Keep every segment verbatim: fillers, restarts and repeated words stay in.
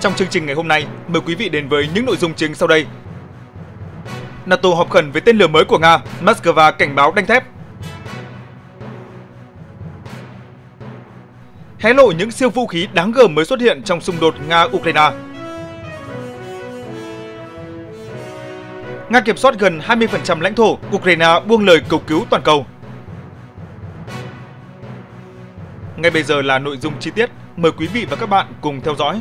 Trong chương trình ngày hôm nay, mời quý vị đến với những nội dung chính sau đây. NATO họp khẩn với tên lửa mới của Nga, Moscow cảnh báo đanh thép. Hé lộ những siêu vũ khí đáng gờm mới xuất hiện trong xung đột Nga-Ukraine. Nga kiểm soát gần hai mươi phần trăm lãnh thổ, Ukraine buông lời cầu cứu toàn cầu. Ngay bây giờ là nội dung chi tiết, mời quý vị và các bạn cùng theo dõi.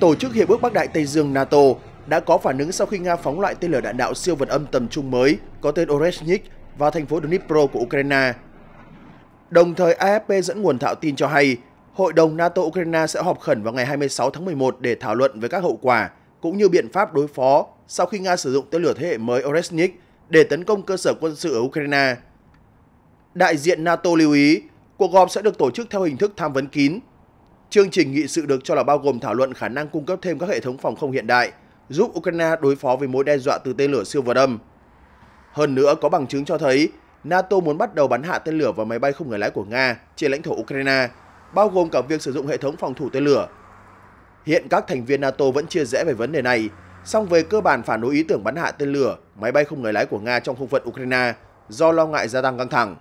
Tổ chức Hiệp ước Bắc Đại Tây Dương NATO đã có phản ứng sau khi Nga phóng loại tên lửa đạn đạo siêu vật âm tầm trung mới có tên Oreshnik vào thành phố Dnipro của Ukraine. Đồng thời, a ép pê dẫn nguồn thạo tin cho hay Hội đồng NATO-Ukraine sẽ họp khẩn vào ngày hai mươi sáu tháng mười một để thảo luận về các hậu quả cũng như biện pháp đối phó sau khi Nga sử dụng tên lửa thế hệ mới Oreshnik để tấn công cơ sở quân sự ở Ukraine. Đại diện NATO lưu ý cuộc họp sẽ được tổ chức theo hình thức tham vấn kín. Chương trình nghị sự được cho là bao gồm thảo luận khả năng cung cấp thêm các hệ thống phòng không hiện đại giúp Ukraine đối phó với mối đe dọa từ tên lửa siêu vật âm. Hơn nữa, có bằng chứng cho thấy NATO muốn bắt đầu bắn hạ tên lửa vào máy bay không người lái của Nga trên lãnh thổ Ukraine, bao gồm cả việc sử dụng hệ thống phòng thủ tên lửa. Hiện các thành viên NATO vẫn chia rẽ về vấn đề này, song về cơ bản phản đối ý tưởng bắn hạ tên lửa, máy bay không người lái của Nga trong không phận Ukraine do lo ngại gia tăng căng thẳng.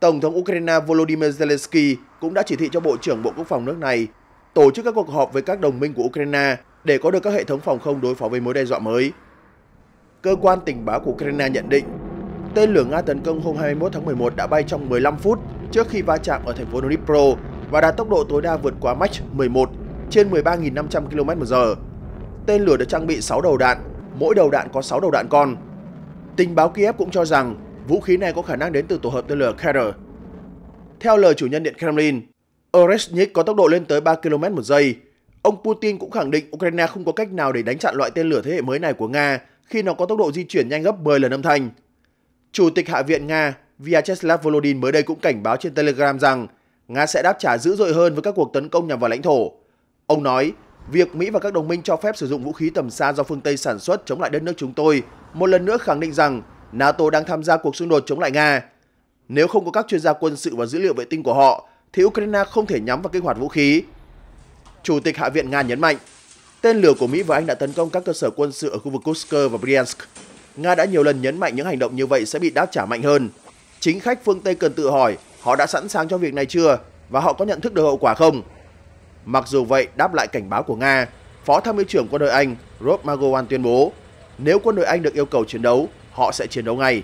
Tổng thống Ukraine Volodymyr Zelensky cũng đã chỉ thị cho Bộ trưởng Bộ Quốc phòng nước này tổ chức các cuộc họp với các đồng minh của Ukraine để có được các hệ thống phòng không đối phó với mối đe dọa mới. Cơ quan tình báo của Ukraine nhận định, tên lửa Nga tấn công hôm hai mươi mốt tháng mười một đã bay trong mười lăm phút trước khi va chạm ở thành phố Dnipro và đạt tốc độ tối đa vượt quá Mach mười một trên mười ba nghìn năm trăm ki lô mét trên giờ. Tên lửa được trang bị sáu đầu đạn, mỗi đầu đạn có sáu đầu đạn con. Tình báo Kiev cũng cho rằng vũ khí này có khả năng đến từ tổ hợp tên lửa Kh-bốn mươi. Theo lời chủ nhân Điện Kremlin, Oreshnik có tốc độ lên tới ba ki lô mét trên giờ. Ông Putin cũng khẳng định Ukraine không có cách nào để đánh chặn loại tên lửa thế hệ mới này của Nga khi nó có tốc độ di chuyển nhanh gấp mười lần âm thanh. Chủ tịch Hạ viện Nga Vyacheslav Volodin mới đây cũng cảnh báo trên Telegram rằng Nga sẽ đáp trả dữ dội hơn với các cuộc tấn công nhằm vào lãnh thổ. Ông nói, việc Mỹ và các đồng minh cho phép sử dụng vũ khí tầm xa do phương Tây sản xuất chống lại đất nước chúng tôi một lần nữa khẳng định rằng NATO đang tham gia cuộc xung đột chống lại Nga. Nếu không có các chuyên gia quân sự và dữ liệu vệ tinh của họ, thì Ukraine không thể nhắm vào kích hoạt vũ khí. Chủ tịch Hạ viện Nga nhấn mạnh, tên lửa của Mỹ và Anh đã tấn công các cơ sở quân sự ở khu vực Kursk và Bryansk. Nga đã nhiều lần nhấn mạnh những hành động như vậy sẽ bị đáp trả mạnh hơn. Chính khách phương Tây cần tự hỏi họ đã sẵn sàng cho việc này chưa và họ có nhận thức được hậu quả không. Mặc dù vậy, đáp lại cảnh báo của Nga, Phó Tham mưu trưởng quân đội Anh Rob Magowan tuyên bố nếu quân đội Anh được yêu cầu chiến đấu, họ sẽ chiến đấu ngay.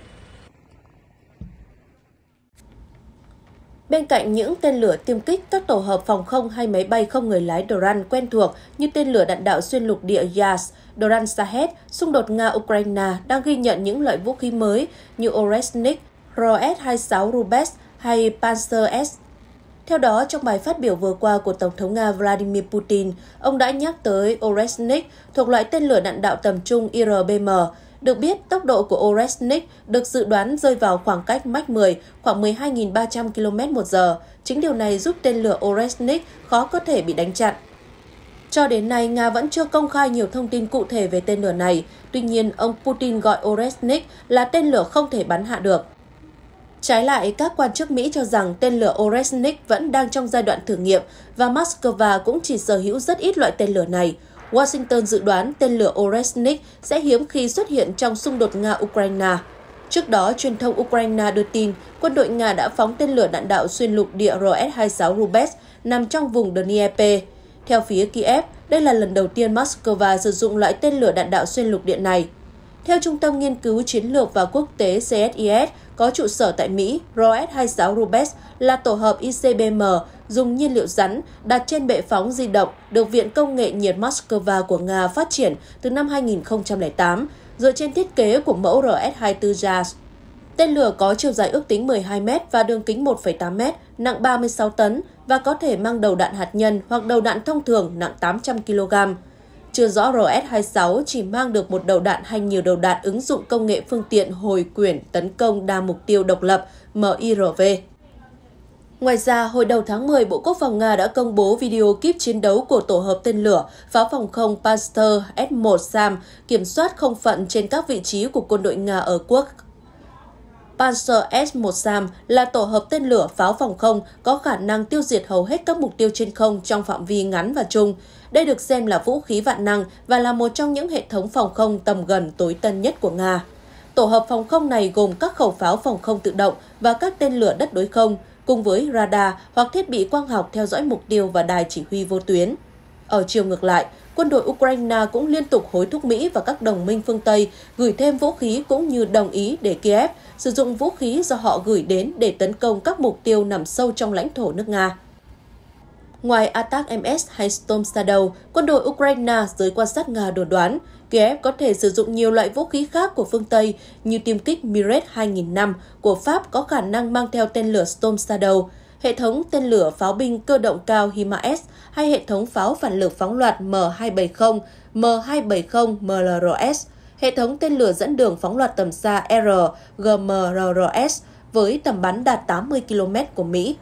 Bên cạnh những tên lửa tiêm kích, các tổ hợp phòng không hay máy bay không người lái Doran quen thuộc như tên lửa đạn đạo xuyên lục địa Yars, Doran Shahed, xung đột Nga-Ukraine đang ghi nhận những loại vũ khí mới như Oreshnik, R S hai mươi sáu Rubezh hay Pantsir-S. Theo đó, trong bài phát biểu vừa qua của Tổng thống Nga Vladimir Putin, ông đã nhắc tới Oreshnik thuộc loại tên lửa đạn đạo tầm trung I R B M. Được biết, tốc độ của Oreshnik được dự đoán rơi vào khoảng cách Mach mười, khoảng mười hai nghìn ba trăm ki lô mét trên giờ. Chính điều này giúp tên lửa Oreshnik khó có thể bị đánh chặn. Cho đến nay, Nga vẫn chưa công khai nhiều thông tin cụ thể về tên lửa này. Tuy nhiên, ông Putin gọi Oreshnik là tên lửa không thể bắn hạ được. Trái lại, các quan chức Mỹ cho rằng tên lửa Oreshnik vẫn đang trong giai đoạn thử nghiệm và Moscow cũng chỉ sở hữu rất ít loại tên lửa này. Washington dự đoán tên lửa Oreshnik sẽ hiếm khi xuất hiện trong xung đột Nga-Ukraine. Trước đó, truyền thông Ukraine đưa tin quân đội Nga đã phóng tên lửa đạn đạo xuyên lục địa R S hai mươi sáu Rubezh nằm trong vùng Dnieper. Theo phía Kiev, đây là lần đầu tiên Moscow sử dụng loại tên lửa đạn đạo xuyên lục địa này. Theo Trung tâm Nghiên cứu Chiến lược và Quốc tế C S I S có trụ sở tại Mỹ, R S hai mươi sáu Rubezh là tổ hợp I C B M dùng nhiên liệu rắn đặt trên bệ phóng di động được Viện Công nghệ nhiệt Moscow của Nga phát triển từ năm hai nghìn không trăm lẻ tám, dựa trên thiết kế của mẫu R S hai mươi tư Yars. Tên lửa có chiều dài ước tính mười hai mét và đường kính một phẩy tám mét, nặng ba mươi sáu tấn và có thể mang đầu đạn hạt nhân hoặc đầu đạn thông thường nặng tám trăm ki lô gam. Chưa rõ R S hai mươi sáu chỉ mang được một đầu đạn hay nhiều đầu đạn ứng dụng công nghệ phương tiện hồi quyển tấn công đa mục tiêu độc lập M I R V. Ngoài ra, hồi đầu tháng mười, Bộ Quốc phòng Nga đã công bố video kíp chiến đấu của tổ hợp tên lửa pháo phòng không Pantsir ét một Sam kiểm soát không phận trên các vị trí của quân đội Nga ở quốc. Pantsir ét một Sam là tổ hợp tên lửa pháo phòng không có khả năng tiêu diệt hầu hết các mục tiêu trên không trong phạm vi ngắn và chung. Đây được xem là vũ khí vạn năng và là một trong những hệ thống phòng không tầm gần tối tân nhất của Nga. Tổ hợp phòng không này gồm các khẩu pháo phòng không tự động và các tên lửa đất đối không, cùng với radar hoặc thiết bị quang học theo dõi mục tiêu và đài chỉ huy vô tuyến. Ở chiều ngược lại, quân đội Ukraine cũng liên tục hối thúc Mỹ và các đồng minh phương Tây gửi thêm vũ khí cũng như đồng ý để Kiev sử dụng vũ khí do họ gửi đến để tấn công các mục tiêu nằm sâu trong lãnh thổ nước Nga. Ngoài a tac em ét hay Storm Shadow, quân đội Ukraine, giới quan sát Nga đồn đoán, Kiev có thể sử dụng nhiều loại vũ khí khác của phương Tây như tiêm kích Mirage hai nghìn không trăm của Pháp có khả năng mang theo tên lửa Storm Shadow, hệ thống tên lửa pháo binh cơ động cao HIMARS hay hệ thống pháo phản lực phóng loạt M hai bảy không, M hai bảy không em lờ rờ ét, hệ thống tên lửa dẫn đường phóng loạt tầm xa R G M R R S với tầm bắn đạt tám mươi ki lô mét của Mỹ.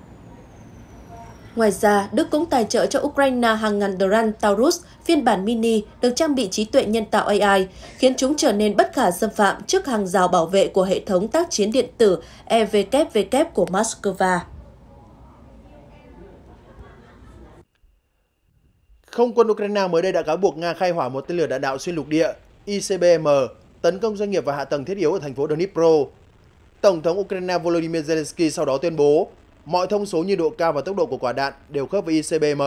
Ngoài ra, Đức cũng tài trợ cho Ukraine hàng ngàn drone Taurus phiên bản mini được trang bị trí tuệ nhân tạo A I, khiến chúng trở nên bất khả xâm phạm trước hàng rào bảo vệ của hệ thống tác chiến điện tử E W W của Moscow. Không quân Ukraine mới đây đã cáo buộc Nga khai hỏa một tên lửa đạn đạo xuyên lục địa I C B M tấn công doanh nghiệp và hạ tầng thiết yếu ở thành phố Dnipro. Tổng thống Ukraine Volodymyr Zelensky sau đó tuyên bố mọi thông số như độ cao và tốc độ của quả đạn đều khớp với I C B M.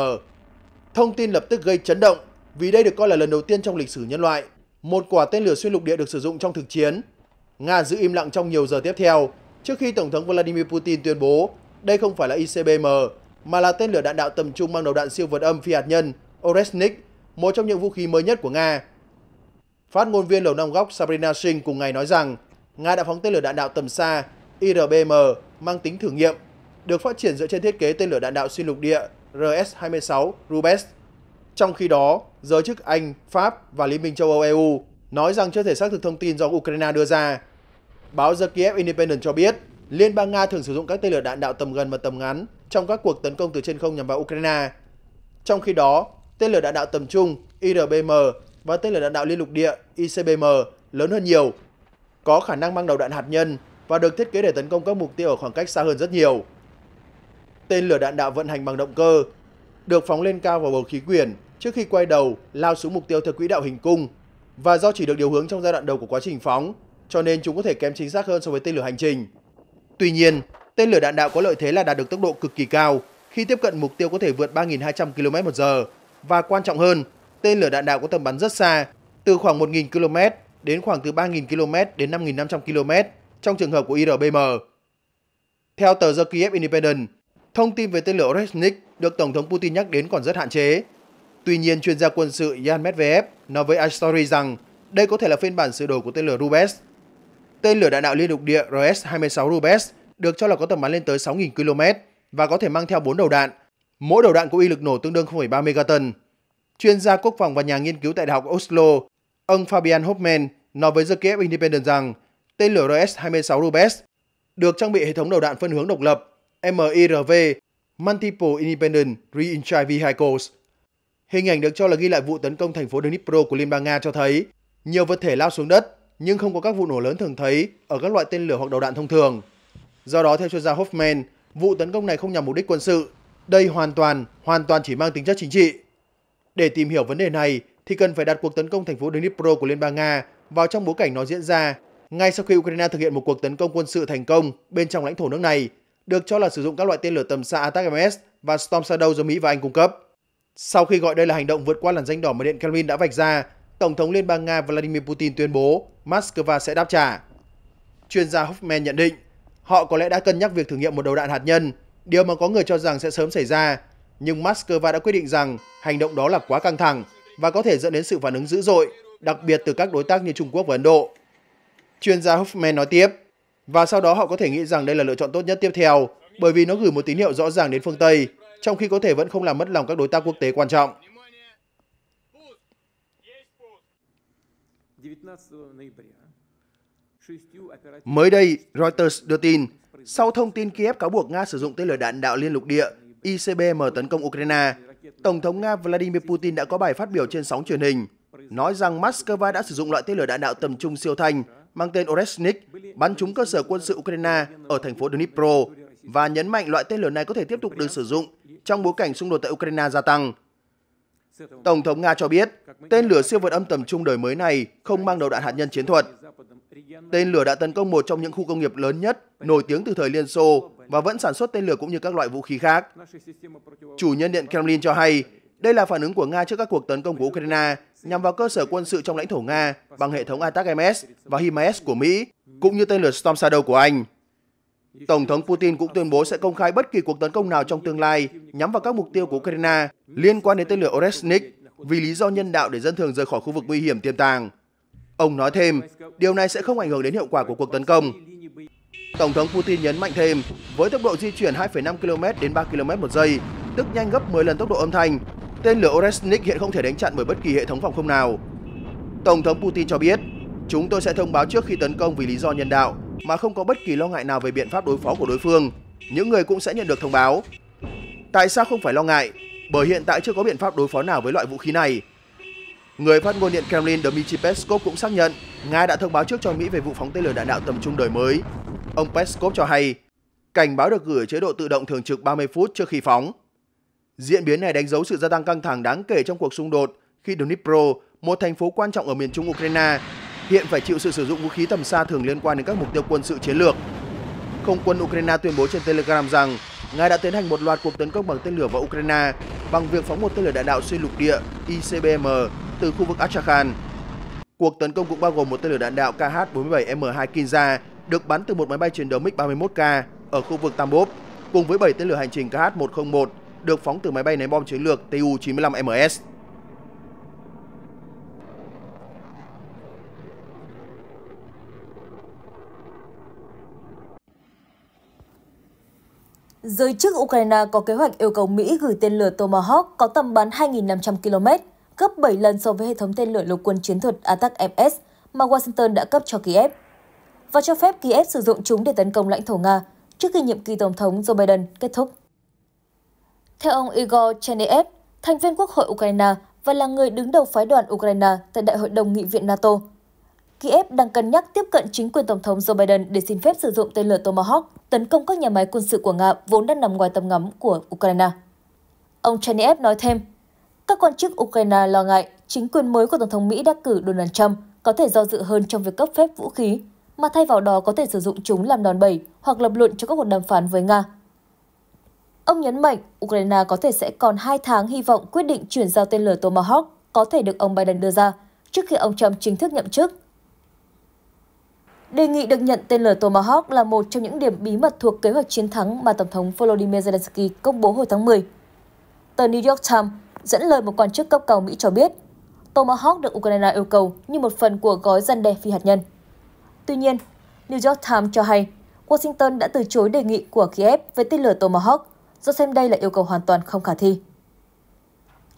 Thông tin lập tức gây chấn động vì đây được coi là lần đầu tiên trong lịch sử nhân loại một quả tên lửa xuyên lục địa được sử dụng trong thực chiến. Nga giữ im lặng trong nhiều giờ tiếp theo trước khi Tổng thống Vladimir Putin tuyên bố đây không phải là I C B M mà là tên lửa đạn đạo tầm trung mang đầu đạn siêu vượt âm phi hạt nhân Oreshnik, một trong những vũ khí mới nhất của Nga. Phát ngôn viên Lầu Năm Góc Sabrina Singh cùng ngày nói rằng Nga đã phóng tên lửa đạn đạo tầm xa I R B M mang tính thử nghiệm, được phát triển dựa trên thiết kế tên lửa đạn đạo xuyên lục địa R S hai mươi sáu Rubezh. Trong khi đó, giới chức Anh, Pháp và Liên minh châu Âu E U nói rằng chưa thể xác thực thông tin do Ukraine đưa ra. Báo The Kiev Independent cho biết, Liên bang Nga thường sử dụng các tên lửa đạn đạo tầm gần và tầm ngắn trong các cuộc tấn công từ trên không nhằm vào Ukraine. Trong khi đó, tên lửa đạn đạo tầm trung I R B M và tên lửa đạn đạo liên lục địa I C B M lớn hơn nhiều, có khả năng mang đầu đạn hạt nhân và được thiết kế để tấn công các mục tiêu ở khoảng cách xa hơn rất nhiều. Tên lửa đạn đạo vận hành bằng động cơ, được phóng lên cao vào bầu khí quyển trước khi quay đầu lao xuống mục tiêu theo quỹ đạo hình cung và do chỉ được điều hướng trong giai đoạn đầu của quá trình phóng, cho nên chúng có thể kém chính xác hơn so với tên lửa hành trình. Tuy nhiên, tên lửa đạn đạo có lợi thế là đạt được tốc độ cực kỳ cao khi tiếp cận mục tiêu có thể vượt ba nghìn hai trăm ki lô mét một giờ và quan trọng hơn, tên lửa đạn đạo có tầm bắn rất xa, từ khoảng một nghìn ki lô mét đến khoảng từ ba nghìn ki lô mét đến năm nghìn năm trăm ki lô mét trong trường hợp của I R B M. Theo tờ The Kiev Independent, thông tin về tên lửa Oreshnik được Tổng thống Putin nhắc đến còn rất hạn chế. Tuy nhiên, chuyên gia quân sự Jan Medveev nói với iStory rằng đây có thể là phiên bản sửa đổi của tên lửa Rubezh. Tên lửa đạn đạo liên lục địa R S hai mươi sáu Rubezh được cho là có tầm bắn lên tới sáu nghìn ki lô mét và có thể mang theo bốn đầu đạn. Mỗi đầu đạn có uy lực nổ tương đương không phẩy ba megaton. Chuyên gia quốc phòng và nhà nghiên cứu tại Đại học Oslo, ông Fabian Hoffmann nói với The Kiev Independent rằng tên lửa R S hai mươi sáu Rubezh được trang bị hệ thống đầu đạn phân hướng độc lập M I R V, Multiple Independent Re-entry Vehicles. Hình ảnh được cho là ghi lại vụ tấn công thành phố Dnipro của Liên bang Nga cho thấy nhiều vật thể lao xuống đất nhưng không có các vụ nổ lớn thường thấy ở các loại tên lửa hoặc đầu đạn thông thường. Do đó, theo chuyên gia Hoffman, vụ tấn công này không nhằm mục đích quân sự. Đây hoàn toàn, hoàn toàn chỉ mang tính chất chính trị. Để tìm hiểu vấn đề này thì cần phải đặt cuộc tấn công thành phố Dnipro của Liên bang Nga vào trong bối cảnh nó diễn ra ngay sau khi Ukraine thực hiện một cuộc tấn công quân sự thành công bên trong lãnh thổ nước này, được cho là sử dụng các loại tên lửa tầm xa a tac M S và Storm Shadow do Mỹ và Anh cung cấp. Sau khi gọi đây là hành động vượt qua làn ranh đỏ mà Điện Kremlin đã vạch ra, Tổng thống Liên bang Nga Vladimir Putin tuyên bố Moscow sẽ đáp trả. Chuyên gia Hoffman nhận định, họ có lẽ đã cân nhắc việc thử nghiệm một đầu đạn hạt nhân, điều mà có người cho rằng sẽ sớm xảy ra, nhưng Moscow đã quyết định rằng hành động đó là quá căng thẳng và có thể dẫn đến sự phản ứng dữ dội, đặc biệt từ các đối tác như Trung Quốc và Ấn Độ. Chuyên gia Hoffman nói tiếp, và sau đó họ có thể nghĩ rằng đây là lựa chọn tốt nhất tiếp theo bởi vì nó gửi một tín hiệu rõ ràng đến phương Tây, trong khi có thể vẫn không làm mất lòng các đối tác quốc tế quan trọng. Mới đây, Reuters đưa tin, sau thông tin Kiev cáo buộc Nga sử dụng tên lửa đạn đạo liên lục địa I C B M tấn công Ukraine, Tổng thống Nga Vladimir Putin đã có bài phát biểu trên sóng truyền hình, nói rằng Moscow đã sử dụng loại tên lửa đạn đạo tầm trung siêu thanh mang tên Oreshnik bắn trúng cơ sở quân sự Ukraine ở thành phố Dnipro và nhấn mạnh loại tên lửa này có thể tiếp tục được sử dụng trong bối cảnh xung đột tại Ukraine gia tăng. Tổng thống Nga cho biết, tên lửa siêu vượt âm tầm trung đời mới này không mang đầu đạn hạt nhân chiến thuật. Tên lửa đã tấn công một trong những khu công nghiệp lớn nhất, nổi tiếng từ thời Liên Xô và vẫn sản xuất tên lửa cũng như các loại vũ khí khác. Chủ nhân Điện Kremlin cho hay, đây là phản ứng của Nga trước các cuộc tấn công của Ukraine nhằm vào cơ sở quân sự trong lãnh thổ Nga bằng hệ thống A T A C M S và HIMARS của Mỹ, cũng như tên lửa Storm Shadow của Anh. Tổng thống Putin cũng tuyên bố sẽ công khai bất kỳ cuộc tấn công nào trong tương lai nhắm vào các mục tiêu của Ukraine liên quan đến tên lửa Oreshnik vì lý do nhân đạo để dân thường rời khỏi khu vực nguy hiểm tiềm tàng. Ông nói thêm, điều này sẽ không ảnh hưởng đến hiệu quả của cuộc tấn công. Tổng thống Putin nhấn mạnh thêm, với tốc độ di chuyển hai phẩy năm ki lô mét đến ba ki lô mét một giây, tức nhanh gấp mười lần tốc độ âm thanh, tên lửa Oreshnik hiện không thể đánh chặn bởi bất kỳ hệ thống phòng không nào. Tổng thống Putin cho biết, chúng tôi sẽ thông báo trước khi tấn công vì lý do nhân đạo, mà không có bất kỳ lo ngại nào về biện pháp đối phó của đối phương. Những người cũng sẽ nhận được thông báo. Tại sao không phải lo ngại? Bởi hiện tại chưa có biện pháp đối phó nào với loại vũ khí này. Người phát ngôn Điện Kremlin Dmitry Peskov cũng xác nhận Nga đã thông báo trước cho Mỹ về vụ phóng tên lửa đạn đạo tầm trung đời mới. Ông Peskov cho hay, cảnh báo được gửi chế độ tự động thường trực ba mươi phút trước khi phóng. Diễn biến này đánh dấu sự gia tăng căng thẳng đáng kể trong cuộc xung đột khi Dnipro, một thành phố quan trọng ở miền trung Ukraine, hiện phải chịu sự sử dụng vũ khí tầm xa thường liên quan đến các mục tiêu quân sự chiến lược. Không quân Ukraine tuyên bố trên Telegram rằng Nga đã tiến hành một loạt cuộc tấn công bằng tên lửa vào Ukraine bằng việc phóng một tên lửa đạn đạo xuyên lục địa I C B M từ khu vực Astrakhan. Cuộc tấn công cũng bao gồm một tên lửa đạn đạo K H bốn mươi bảy M hai Kinza được bắn từ một máy bay chiến đấu MiG ba mươi mốt K ở khu vực Tambov cùng với bảy tên lửa hành trình K H một không một được phóng từ máy bay ném bom chiến lược T U chín mươi lăm M S. Giới chức Ukraine có kế hoạch yêu cầu Mỹ gửi tên lửa Tomahawk có tầm bắn hai nghìn năm trăm ki lô mét, gấp bảy lần so với hệ thống tên lửa lục quân chiến thuật A T A C M S mà Washington đã cấp cho Kiev, và cho phép Kiev sử dụng chúng để tấn công lãnh thổ Nga trước khi nhiệm kỳ Tổng thống Joe Biden kết thúc. Theo ông Igor Cherneyev, thành viên Quốc hội Ukraine và là người đứng đầu phái đoàn Ukraine tại Đại hội đồng Nghị viện NATO, Kiev đang cân nhắc tiếp cận chính quyền Tổng thống Joe Biden để xin phép sử dụng tên lửa Tomahawk tấn công các nhà máy quân sự của Nga vốn đang nằm ngoài tầm ngắm của Ukraine. Ông Cherneyev nói thêm, các quan chức Ukraine lo ngại chính quyền mới của Tổng thống Mỹ đắc cử Donald Trump có thể do dự hơn trong việc cấp phép vũ khí, mà thay vào đó có thể sử dụng chúng làm đòn bẩy hoặc lập luận cho các cuộc đàm phán với Nga. Ông nhấn mạnh Ukraine có thể sẽ còn hai tháng hy vọng quyết định chuyển giao tên lửa Tomahawk có thể được ông Biden đưa ra trước khi ông Trump chính thức nhậm chức. Đề nghị được nhận tên lửa Tomahawk là một trong những điểm bí mật thuộc kế hoạch chiến thắng mà Tổng thống Volodymyr Zelensky công bố hồi tháng mười. Tờ New York Times dẫn lời một quan chức cấp cao Mỹ cho biết, Tomahawk được Ukraine yêu cầu như một phần của gói răn đe phi hạt nhân. Tuy nhiên, New York Times cho hay Washington đã từ chối đề nghị của Kiev về tên lửa Tomahawk do xem đây là yêu cầu hoàn toàn không khả thi.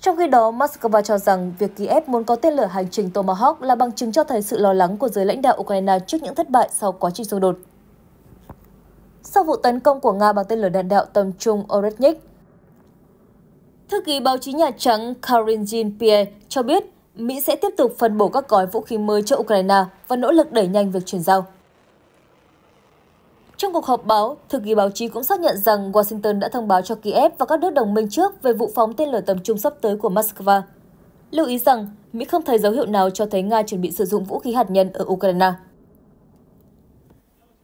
Trong khi đó, Moscow cho rằng việc Kiev muốn có tên lửa hành trình Tomahawk là bằng chứng cho thấy sự lo lắng của giới lãnh đạo Ukraine trước những thất bại sau quá trình xung đột. Sau vụ tấn công của Nga bằng tên lửa đạn đạo tầm trung Oreshnik, thư ký báo chí Nhà Trắng Karine Jean-Pierre cho biết Mỹ sẽ tiếp tục phân bổ các gói vũ khí mới cho Ukraine và nỗ lực đẩy nhanh việc chuyển giao. Trong cuộc họp báo, thư ký báo chí cũng xác nhận rằng Washington đã thông báo cho Kiev và các nước đồng minh trước về vụ phóng tên lửa tầm trung sắp tới của Moscow. Lưu ý rằng, Mỹ không thấy dấu hiệu nào cho thấy Nga chuẩn bị sử dụng vũ khí hạt nhân ở Ukraine.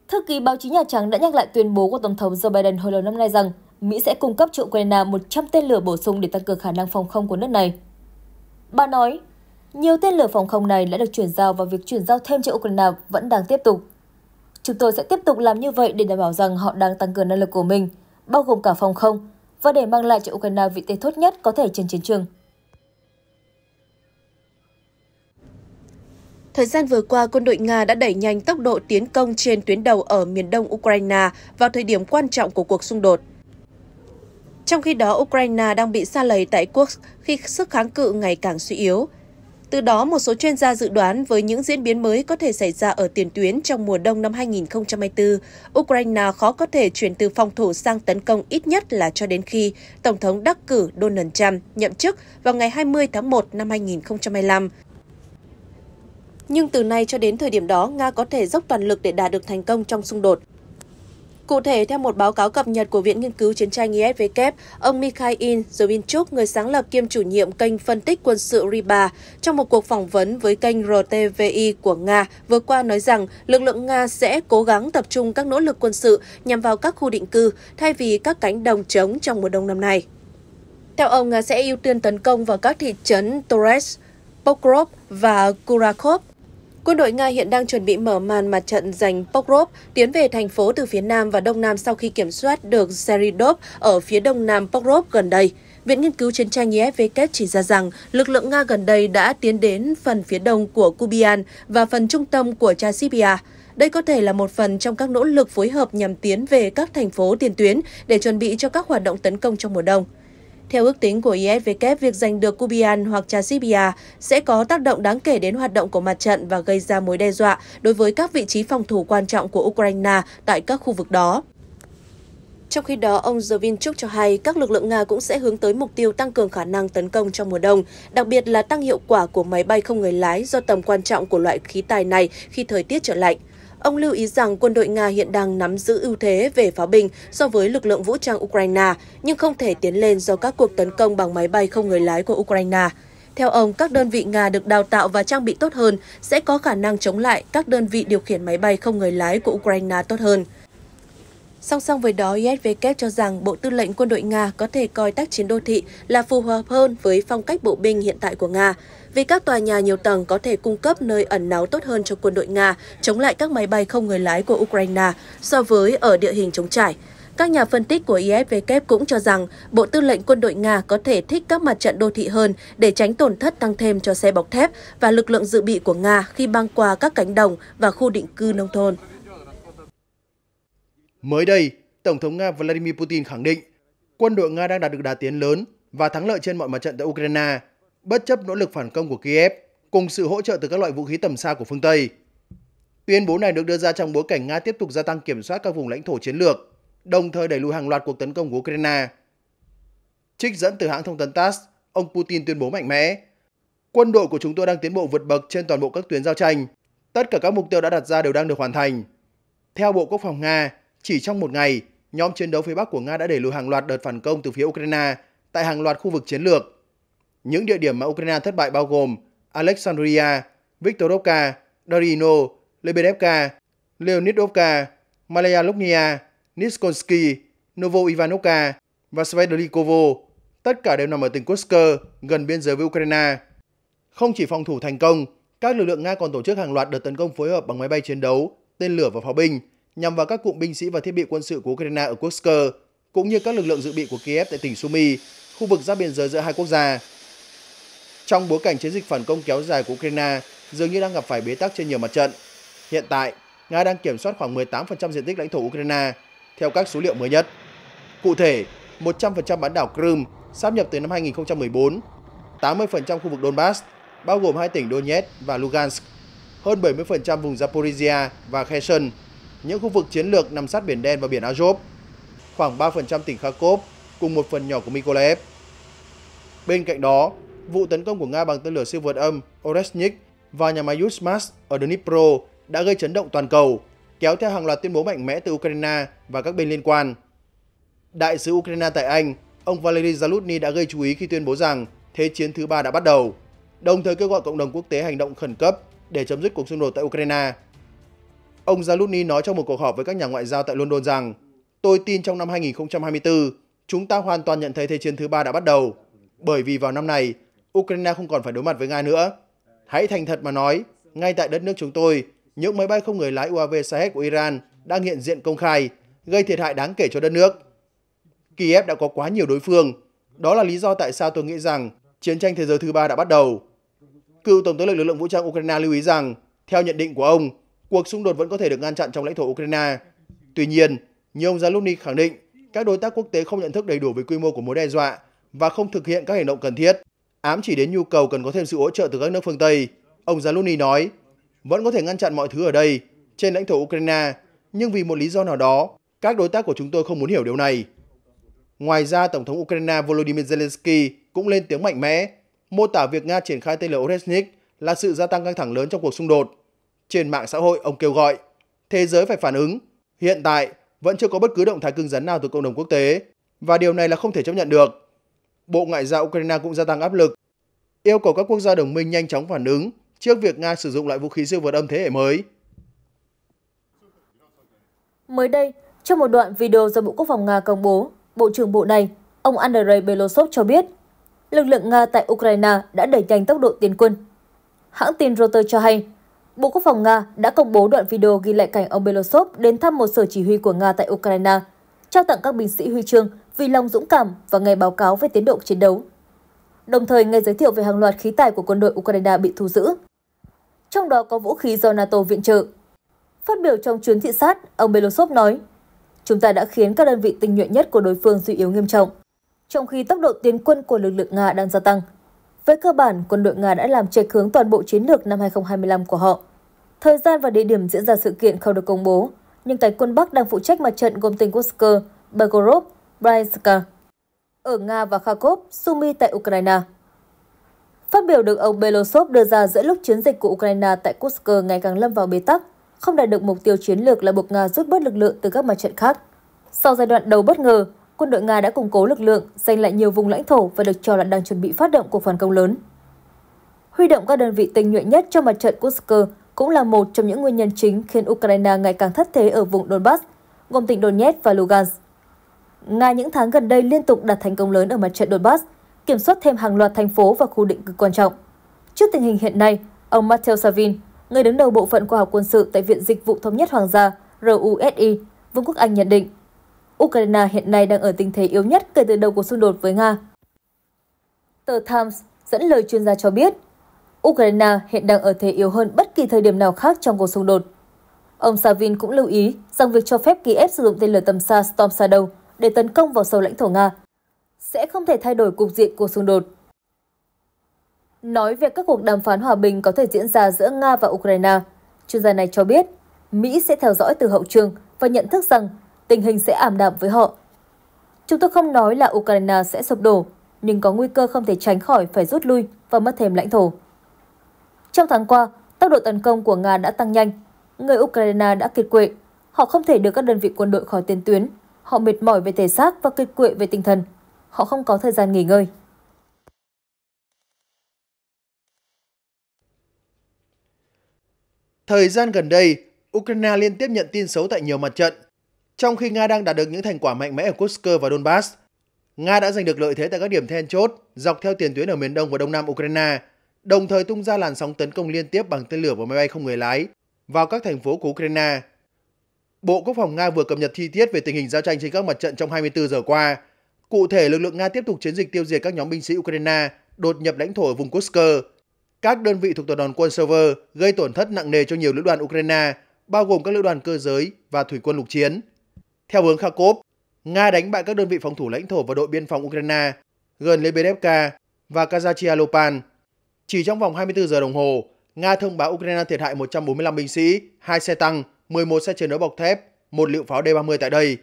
Thư ký báo chí Nhà Trắng đã nhắc lại tuyên bố của Tổng thống Joe Biden hồi đầu năm nay rằng Mỹ sẽ cung cấp cho Ukraine một trăm tên lửa bổ sung để tăng cường khả năng phòng không của nước này. Bà nói, nhiều tên lửa phòng không này đã được chuyển giao và việc chuyển giao thêm cho Ukraine vẫn đang tiếp tục. Chúng tôi sẽ tiếp tục làm như vậy để đảm bảo rằng họ đang tăng cường năng lực của mình, bao gồm cả phòng không, và để mang lại cho Ukraine vị thế tốt nhất có thể trên chiến trường. Thời gian vừa qua, quân đội Nga đã đẩy nhanh tốc độ tiến công trên tuyến đầu ở miền đông Ukraine vào thời điểm quan trọng của cuộc xung đột. Trong khi đó, Ukraine đang bị sa lầy tại Kursk khi sức kháng cự ngày càng suy yếu. Từ đó, một số chuyên gia dự đoán với những diễn biến mới có thể xảy ra ở tiền tuyến trong mùa đông năm hai nghìn không trăm hai mươi tư, Ukraine khó có thể chuyển từ phòng thủ sang tấn công ít nhất là cho đến khi Tổng thống đắc cử Donald Trump nhậm chức vào ngày hai mươi tháng một năm hai nghìn không trăm hai mươi lăm. Nhưng từ nay cho đến thời điểm đó, Nga có thể dốc toàn lực để đạt được thành công trong xung đột. Cụ thể, theo một báo cáo cập nhật của Viện Nghiên cứu Chiến tranh I S W, ông Mikhail Zobinchuk, người sáng lập kiêm chủ nhiệm kênh phân tích quân sự Riba, trong một cuộc phỏng vấn với kênh R T V I của Nga vừa qua nói rằng lực lượng Nga sẽ cố gắng tập trung các nỗ lực quân sự nhằm vào các khu định cư thay vì các cánh đồng trống trong mùa đông năm nay. Theo ông, Nga sẽ ưu tiên tấn công vào các thị trấn Taurus, Pokrov và Kurakhov. Quân đội Nga hiện đang chuẩn bị mở màn mặt trận giành Pokrov, tiến về thành phố từ phía nam và đông nam sau khi kiểm soát được Seridov ở phía đông nam Pokrov gần đây. Viện Nghiên cứu Chiến tranh I S W chỉ ra rằng lực lượng Nga gần đây đã tiến đến phần phía đông của Kupian và phần trung tâm của Chasiv-Yar. Đây có thể là một phần trong các nỗ lực phối hợp nhằm tiến về các thành phố tiền tuyến để chuẩn bị cho các hoạt động tấn công trong mùa đông. Theo ước tính của I S W, việc giành được Kupian hoặc Chasiv-Yar sẽ có tác động đáng kể đến hoạt động của mặt trận và gây ra mối đe dọa đối với các vị trí phòng thủ quan trọng của Ukraine tại các khu vực đó. Trong khi đó, ông Zervinchuk cho hay các lực lượng Nga cũng sẽ hướng tới mục tiêu tăng cường khả năng tấn công trong mùa đông, đặc biệt là tăng hiệu quả của máy bay không người lái do tầm quan trọng của loại khí tài này khi thời tiết trở lạnh. Ông lưu ý rằng quân đội Nga hiện đang nắm giữ ưu thế về pháo binh so với lực lượng vũ trang Ukraine, nhưng không thể tiến lên do các cuộc tấn công bằng máy bay không người lái của Ukraine. Theo ông, các đơn vị Nga được đào tạo và trang bị tốt hơn sẽ có khả năng chống lại các đơn vị điều khiển máy bay không người lái của Ukraine tốt hơn. Song song với đó, I S W cho rằng Bộ Tư lệnh Quân đội Nga có thể coi tác chiến đô thị là phù hợp hơn với phong cách bộ binh hiện tại của Nga, vì các tòa nhà nhiều tầng có thể cung cấp nơi ẩn náu tốt hơn cho quân đội Nga chống lại các máy bay không người lái của Ukraine so với ở địa hình trống trải. Các nhà phân tích của I S W cũng cho rằng Bộ Tư lệnh Quân đội Nga có thể thích các mặt trận đô thị hơn để tránh tổn thất tăng thêm cho xe bọc thép và lực lượng dự bị của Nga khi băng qua các cánh đồng và khu định cư nông thôn. Mới đây, Tổng thống Nga Vladimir Putin khẳng định quân đội Nga đang đạt được đà tiến lớn và thắng lợi trên mọi mặt trận tại Ukraine, bất chấp nỗ lực phản công của Kiev cùng sự hỗ trợ từ các loại vũ khí tầm xa của phương Tây. Tuyên bố này được đưa ra trong bối cảnh Nga tiếp tục gia tăng kiểm soát các vùng lãnh thổ chiến lược, đồng thời đẩy lùi hàng loạt cuộc tấn công của Ukraine. Trích dẫn từ hãng thông tấn tát, ông Putin tuyên bố mạnh mẽ, quân đội của chúng tôi đang tiến bộ vượt bậc trên toàn bộ các tuyến giao tranh, tất cả các mục tiêu đã đặt ra đều đang được hoàn thành. Theo Bộ Quốc phòng Nga, chỉ trong một ngày, nhóm chiến đấu phía Bắc của Nga đã đẩy lùi hàng loạt đợt phản công từ phía Ukraine tại hàng loạt khu vực chiến lược. Những địa điểm mà Ukraine thất bại bao gồm Alexandria, Viktorovka, Darino, Lebedevka, Leonidovka, Malaya Lukhnia, Niskonsky, Novoivanovka và Sverdlikovo, tất cả đều nằm ở tỉnh Kursk gần biên giới với Ukraine. Không chỉ phòng thủ thành công, các lực lượng Nga còn tổ chức hàng loạt đợt tấn công phối hợp bằng máy bay chiến đấu, tên lửa và pháo binh nhằm vào các cụm binh sĩ và thiết bị quân sự của Ukraine ở Kursk, cũng như các lực lượng dự bị của Kiev tại tỉnh Sumy, khu vực giáp biên giới giữa hai quốc gia. Trong bối cảnh chiến dịch phản công kéo dài của Ukraine dường như đang gặp phải bế tắc trên nhiều mặt trận, hiện tại, Nga đang kiểm soát khoảng mười tám phần trăm diện tích lãnh thổ Ukraine, theo các số liệu mới nhất. Cụ thể, một trăm phần trăm bán đảo Crimea sáp nhập từ năm hai nghìn không trăm mười bốn, tám mươi phần trăm khu vực Donbass, bao gồm hai tỉnh Donetsk và Lugansk, hơn bảy mươi phần trăm vùng Zaporizhia và Kherson, những khu vực chiến lược nằm sát Biển Đen và Biển Azov, khoảng ba phần trăm tỉnh Kharkov cùng một phần nhỏ của Mykolaiv. Bên cạnh đó, vụ tấn công của Nga bằng tên lửa siêu vượt âm Oreshnik và nhà máy HIMARS ở Dnipro đã gây chấn động toàn cầu, kéo theo hàng loạt tuyên bố mạnh mẽ từ Ukraine và các bên liên quan. Đại sứ Ukraine tại Anh, ông Valery Zaluzny đã gây chú ý khi tuyên bố rằng Thế chiến thứ ba đã bắt đầu, đồng thời kêu gọi cộng đồng quốc tế hành động khẩn cấp để chấm dứt cuộc xung đột tại Ukraine. Ông Zaluzny nói trong một cuộc họp với các nhà ngoại giao tại London rằng tôi tin trong năm hai nghìn không trăm hai mươi tư, chúng ta hoàn toàn nhận thấy Thế chiến thứ ba đã bắt đầu, bởi vì vào năm này, Ukraine không còn phải đối mặt với Nga nữa. Hãy thành thật mà nói, ngay tại đất nước chúng tôi, những máy bay không người lái U A V Shahed của Iran đang hiện diện công khai, gây thiệt hại đáng kể cho đất nước. Kiev đã có quá nhiều đối phương, đó là lý do tại sao tôi nghĩ rằng chiến tranh thế giới thứ ba đã bắt đầu. Cựu Tổng tư lệnh lực lượng vũ trang Ukraine lưu ý rằng, theo nhận định của ông, cuộc xung đột vẫn có thể được ngăn chặn trong lãnh thổ Ukraine. Tuy nhiên, như ông Zaluzny khẳng định, các đối tác quốc tế không nhận thức đầy đủ về quy mô của mối đe dọa và không thực hiện các hành động cần thiết. ám chỉ đến nhu cầu cần có thêm sự hỗ trợ từ các nước phương Tây. Ông Zaluzny nói, vẫn có thể ngăn chặn mọi thứ ở đây, trên lãnh thổ Ukraine, nhưng vì một lý do nào đó, các đối tác của chúng tôi không muốn hiểu điều này. Ngoài ra, Tổng thống Ukraine Volodymyr Zelensky cũng lên tiếng mạnh mẽ, mô tả việc Nga triển khai tên lửa Oreshnik là sự gia tăng căng thẳng lớn trong cuộc xung đột. Trên mạng xã hội, ông kêu gọi, thế giới phải phản ứng. Hiện tại, vẫn chưa có bất cứ động thái cứng rắn nào từ cộng đồng quốc tế, và điều này là không thể chấp nhận được. Bộ Ngoại giao Ukraine cũng gia tăng áp lực, yêu cầu các quốc gia đồng minh nhanh chóng phản ứng trước việc Nga sử dụng loại vũ khí siêu vượt âm thế hệ mới. Mới đây, trong một đoạn video do Bộ Quốc phòng Nga công bố, Bộ trưởng Bộ này, ông Andrei Belousov cho biết, lực lượng Nga tại Ukraine đã đẩy nhanh tốc độ tiến quân. Hãng tin Reuters cho hay, Bộ Quốc phòng Nga đã công bố đoạn video ghi lại cảnh ông Belousov đến thăm một sở chỉ huy của Nga tại Ukraine, trao tặng các binh sĩ huy chương vì lòng dũng cảm và nghe báo cáo về tiến độ chiến đấu. Đồng thời, nghe giới thiệu về hàng loạt khí tài của quân đội Ukraine bị thu giữ, trong đó có vũ khí do NATO viện trợ. Phát biểu trong chuyến thị sát, ông Belousov nói, chúng ta đã khiến các đơn vị tinh nhuệ nhất của đối phương suy yếu nghiêm trọng, trong khi tốc độ tiến quân của lực lượng Nga đang gia tăng. Với cơ bản, quân đội Nga đã làm chệch hướng toàn bộ chiến lược năm hai không hai lăm của họ. Thời gian và địa điểm diễn ra sự kiện không được công bố, nhưng cánh quân Bắc đang phụ trách mặt trận gồm tỉnh Kursk, Belgorod, Bryansk ở Nga và Kharkov, Sumy tại Ukraine. Phát biểu được ông Belousov đưa ra giữa lúc chiến dịch của Ukraine tại Kursk ngày càng lâm vào bế tắc, không đạt được mục tiêu chiến lược là buộc Nga rút bớt lực lượng từ các mặt trận khác. Sau giai đoạn đầu bất ngờ, quân đội Nga đã củng cố lực lượng, giành lại nhiều vùng lãnh thổ và được cho là đang chuẩn bị phát động cuộc phản công lớn. Huy động các đơn vị tinh nhuệ nhất cho mặt trận Kursk cũng là một trong những nguyên nhân chính khiến Ukraine ngày càng thất thế ở vùng Donbass, gồm tỉnh Donetsk và Lugansk. Nga những tháng gần đây liên tục đạt thành công lớn ở mặt trận Donbass, kiểm soát thêm hàng loạt thành phố và khu định cư quan trọng. Trước tình hình hiện nay, ông Matteo Savin, người đứng đầu Bộ phận Khoa học Quân sự tại Viện Dịch vụ Thống nhất Hoàng gia R U S I, Vương quốc Anh nhận định, Ukraine hiện nay đang ở tình thế yếu nhất kể từ đầu cuộc xung đột với Nga. Tờ Times dẫn lời chuyên gia cho biết, Ukraine hiện đang ở thế yếu hơn bất kỳ thời điểm nào khác trong cuộc xung đột. Ông Savin cũng lưu ý rằng việc cho phép Kiev sử dụng tên lửa tầm xa Storm Shadow để tấn công vào sâu lãnh thổ Nga sẽ không thể thay đổi cục diện cuộc xung đột. Nói về các cuộc đàm phán hòa bình có thể diễn ra giữa Nga và Ukraine, chuyên gia này cho biết Mỹ sẽ theo dõi từ hậu trường và nhận thức rằng tình hình sẽ ảm đạm với họ. Chúng tôi không nói là Ukraine sẽ sụp đổ, nhưng có nguy cơ không thể tránh khỏi phải rút lui và mất thêm lãnh thổ. Trong tháng qua, tốc độ tấn công của Nga đã tăng nhanh. Người Ukraine đã kiệt quệ. Họ không thể đưa các đơn vị quân đội khỏi tiền tuyến. Họ mệt mỏi về thể xác và kiệt quệ về tinh thần. Họ không có thời gian nghỉ ngơi. Thời gian gần đây, Ukraine liên tiếp nhận tin xấu tại nhiều mặt trận. Trong khi Nga đang đạt được những thành quả mạnh mẽ ở Kursk và Donbass, Nga đã giành được lợi thế tại các điểm then chốt dọc theo tiền tuyến ở miền đông và đông nam Ukraine, đồng thời tung ra làn sóng tấn công liên tiếp bằng tên lửa và máy bay không người lái vào các thành phố của Ukraine. Bộ Quốc phòng Nga vừa cập nhật chi tiết về tình hình giao tranh trên các mặt trận trong hai mươi tư giờ qua. Cụ thể, lực lượng Nga tiếp tục chiến dịch tiêu diệt các nhóm binh sĩ Ukraine đột nhập lãnh thổ ở vùng Kursk. Các đơn vị thuộc tập đoàn quân Server gây tổn thất nặng nề cho nhiều lữ đoàn Ukraine, bao gồm các lữ đoàn cơ giới và thủy quân lục chiến. Theo hướng Kharkov, Nga đánh bại các đơn vị phòng thủ lãnh thổ và đội biên phòng Ukraine gần Lebedevka và Kazachialopan. Chỉ trong vòng hai mươi tư giờ đồng hồ, Nga thông báo Ukraine thiệt hại một trăm bốn mươi lăm binh sĩ, hai xe tăng, mười một xe chiến đấu bọc thép, một lựu pháo D ba mươi tại đây.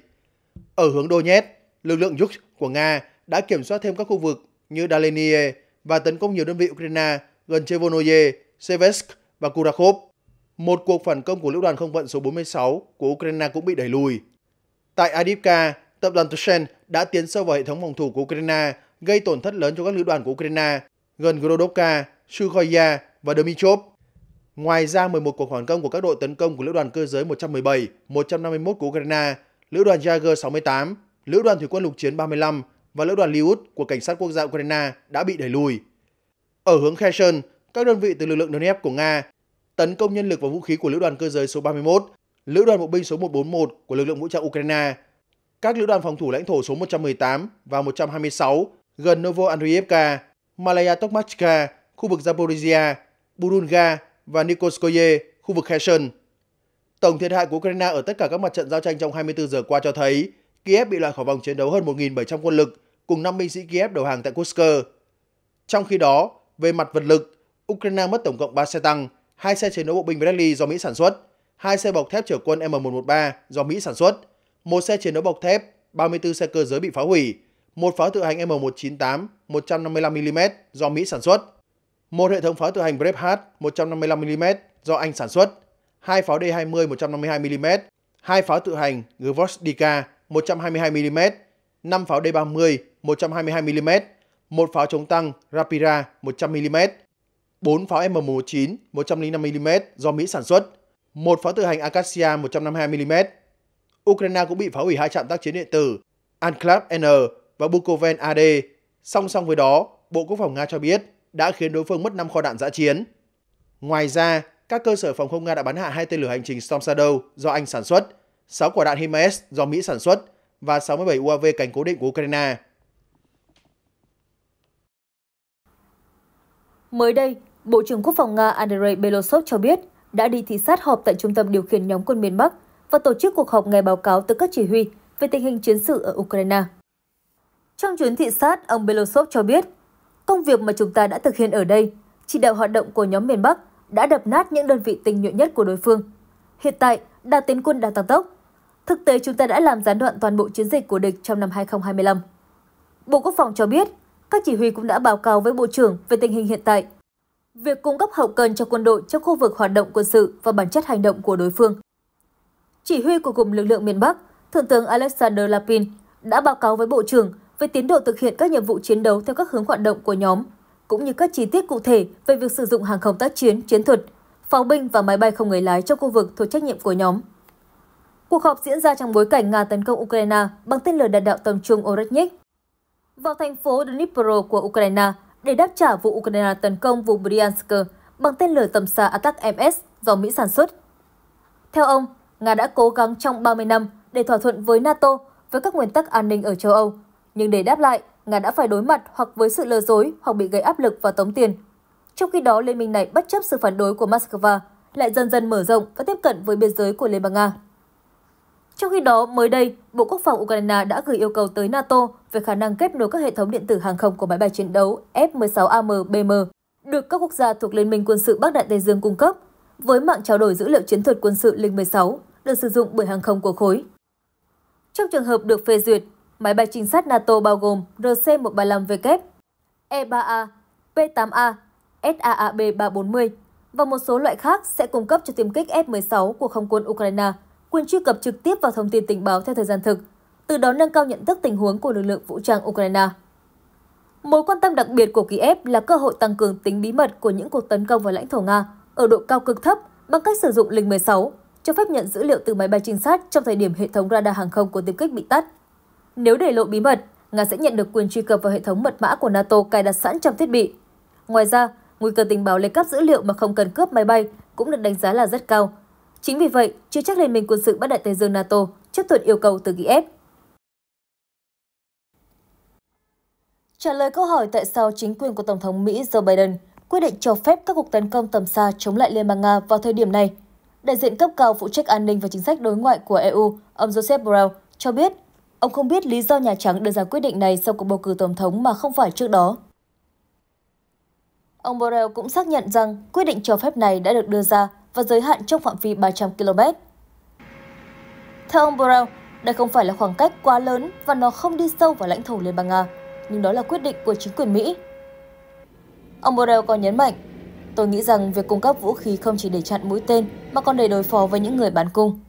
Ở hướng Donetsk, lực lượng Yurs của Nga đã kiểm soát thêm các khu vực như Dalenie và tấn công nhiều đơn vị Ukraine gần Chevonoye, Sevesk và Kurakhov. Một cuộc phản công của lữ đoàn không vận số bốn mươi sáu của Ukraine cũng bị đẩy lùi. Tại Adivka, tập đoàn Tushen đã tiến sâu vào hệ thống phòng thủ của Ukraine, gây tổn thất lớn cho các lữ đoàn của Ukraine gần Grodovka, Sukhoya và Dmytrov. Ngoài ra, mười một cuộc phản công của các đội tấn công của lữ đoàn cơ giới một trăm mười bảy, một trăm năm mươi mốt của Ukraine, lữ đoàn Jager sáu mươi tám, lữ đoàn thủy quân lục chiến ba mươi lăm và lữ đoàn Liut của cảnh sát quốc gia Ukraine đã bị đẩy lùi. Ở hướng Kherson, các đơn vị từ lực lượng Donetsk của Nga tấn công nhân lực và vũ khí của lữ đoàn cơ giới số ba mươi mốt, lữ đoàn bộ binh số một trăm bốn mươi mốt của lực lượng vũ trang Ukraine, các lữ đoàn phòng thủ lãnh thổ số một trăm mười tám và một trăm hai mươi sáu gần Novoandreevka, Malaya Tokmachka, khu vực Zaporizhia, Burunga và Nikolskoye, khu vực Kherson. Tổng thiệt hại của Ukraine ở tất cả các mặt trận giao tranh trong hai mươi tư giờ qua cho thấy Kiev bị loại khỏi vòng chiến đấu hơn một nghìn bảy trăm quân lực cùng năm binh sĩ Kiev đầu hàng tại Kursk. Trong khi đó, về mặt vật lực, Ukraine mất tổng cộng ba xe tăng, hai xe chiến đấu bộ binh Bradley do Mỹ sản xuất, hai xe bọc thép chở quân M một một ba do Mỹ sản xuất, một xe chiến đấu bọc thép, ba mươi tư xe cơ giới bị phá hủy, một pháo tự hành M một chín tám một trăm năm mươi lăm mi li mét do Mỹ sản xuất, một hệ thống pháo tự hành Braveheart một trăm năm mươi lăm mi li mét do Anh sản xuất, hai pháo D hai mươi một trăm năm mươi hai mi li mét, hai pháo tự hành Gvozdika một trăm hai mươi hai mi li mét, năm pháo D ba mươi một trăm hai mươi hai mi li mét, một pháo chống tăng Rapira một trăm mi li mét, bốn pháo M một chín một trăm linh năm mi li mét do Mỹ sản xuất, một pháo tự hành Acacia một trăm năm mươi hai mi li mét. Ukraine cũng bị phá hủy hai trạm tác chiến điện tử Anklav N và Bukoven A D. Song song với đó, Bộ Quốc phòng Nga cho biết đã khiến đối phương mất năm kho đạn dã chiến. Ngoài ra, các cơ sở phòng không Nga đã bắn hạ hai tên lửa hành trình Storm Shadow do Anh sản xuất, sáu quả đạn HIMARS do Mỹ sản xuất và sáu mươi bảy U A V cánh cố định của Ukraine. Mới đây, Bộ trưởng Quốc phòng Nga Andrei Belousov cho biết đã đi thị sát họp tại Trung tâm Điều khiển Nhóm quân miền Bắc và tổ chức cuộc họp nghe báo cáo tới các chỉ huy về tình hình chiến sự ở Ukraine. Trong chuyến thị sát, ông Belousov cho biết, công việc mà chúng ta đã thực hiện ở đây, chỉ đạo hoạt động của nhóm miền Bắc, đã đập nát những đơn vị tinh nhuệ nhất của đối phương. Hiện tại, đà tiến quân đang tăng tốc. Thực tế, chúng ta đã làm gián đoạn toàn bộ chiến dịch của địch trong năm hai nghìn không trăm hai mươi lăm. Bộ Quốc phòng cho biết, các chỉ huy cũng đã báo cáo với Bộ trưởng về tình hình hiện tại, việc cung cấp hậu cần cho quân đội trong khu vực hoạt động quân sự và bản chất hành động của đối phương. Chỉ huy của Cụm Lực lượng miền Bắc, Thượng tướng Alexander Lapin, đã báo cáo với Bộ trưởng về tiến độ thực hiện các nhiệm vụ chiến đấu theo các hướng hoạt động của nhóm, cũng như các chi tiết cụ thể về việc sử dụng hàng không tác chiến, chiến thuật, pháo binh và máy bay không người lái trong khu vực thuộc trách nhiệm của nhóm. Cuộc họp diễn ra trong bối cảnh Nga tấn công Ukraine bằng tên lửa đạn đạo tầm trung Oreshnik vào thành phố Dnipro của Ukraine để đáp trả vụ Ukraine tấn công vùng Bryansk bằng tên lửa tầm xa A T A C M S do Mỹ sản xuất. Theo ông, Nga đã cố gắng trong ba mươi năm để thỏa thuận với NATO với các nguyên tắc an ninh ở châu Âu, nhưng để đáp lại, Nga đã phải đối mặt hoặc với sự lừa dối hoặc bị gây áp lực và tống tiền. Trong khi đó, liên minh này bất chấp sự phản đối của Moscow lại dần dần mở rộng và tiếp cận với biên giới của Liên bang Nga. Trong khi đó, mới đây, Bộ Quốc phòng Ukraine đã gửi yêu cầu tới NATO về khả năng kết nối các hệ thống điện tử hàng không của máy bay chiến đấu F mười sáu A M B M được các quốc gia thuộc Liên minh quân sự Bắc Đại Tây Dương cung cấp với mạng trao đổi dữ liệu chiến thuật quân sự Link mười sáu được sử dụng bởi hàng không của khối. Trong trường hợp được phê duyệt, máy bay trinh sát NATO bao gồm R C một trăm ba mươi lăm W, E ba A, P tám A, S A A B ba trăm bốn mươi và một số loại khác sẽ cung cấp cho tiêm kích F mười sáu của không quân Ukraine quyền truy cập trực tiếp vào thông tin tình báo theo thời gian thực, từ đó nâng cao nhận thức tình huống của lực lượng vũ trang Ukraine. Mối quan tâm đặc biệt của Kiev là cơ hội tăng cường tính bí mật của những cuộc tấn công vào lãnh thổ Nga ở độ cao cực thấp bằng cách sử dụng Link mười sáu, cho phép nhận dữ liệu từ máy bay trinh sát trong thời điểm hệ thống radar hàng không của tiêm kích bị tắt. Nếu để lộ bí mật, Nga sẽ nhận được quyền truy cập vào hệ thống mật mã của NATO cài đặt sẵn trong thiết bị. Ngoài ra, nguy cơ tình báo lấy cắp dữ liệu mà không cần cướp máy bay cũng được đánh giá là rất cao. Chính vì vậy, chưa chắc Liên minh quân sự Bắc Đại Tây Dương NATO chấp thuận yêu cầu từ Kiev. Trả lời câu hỏi tại sao chính quyền của Tổng thống Mỹ Joe Biden quyết định cho phép các cuộc tấn công tầm xa chống lại Liên bang Nga vào thời điểm này, đại diện cấp cao phụ trách an ninh và chính sách đối ngoại của E U, ông Joseph Borrell, cho biết ông không biết lý do Nhà Trắng đưa ra quyết định này sau cuộc bầu cử Tổng thống mà không phải trước đó. Ông Borrell cũng xác nhận rằng quyết định cho phép này đã được đưa ra và giới hạn trong phạm vi ba trăm ki lô mét. Theo ông Borrell, đây không phải là khoảng cách quá lớn và nó không đi sâu vào lãnh thổ Liên bang Nga, nhưng đó là quyết định của chính quyền Mỹ. Ông Borrell còn nhấn mạnh, tôi nghĩ rằng việc cung cấp vũ khí không chỉ để chặn mũi tên mà còn để đối phó với những người bán cung.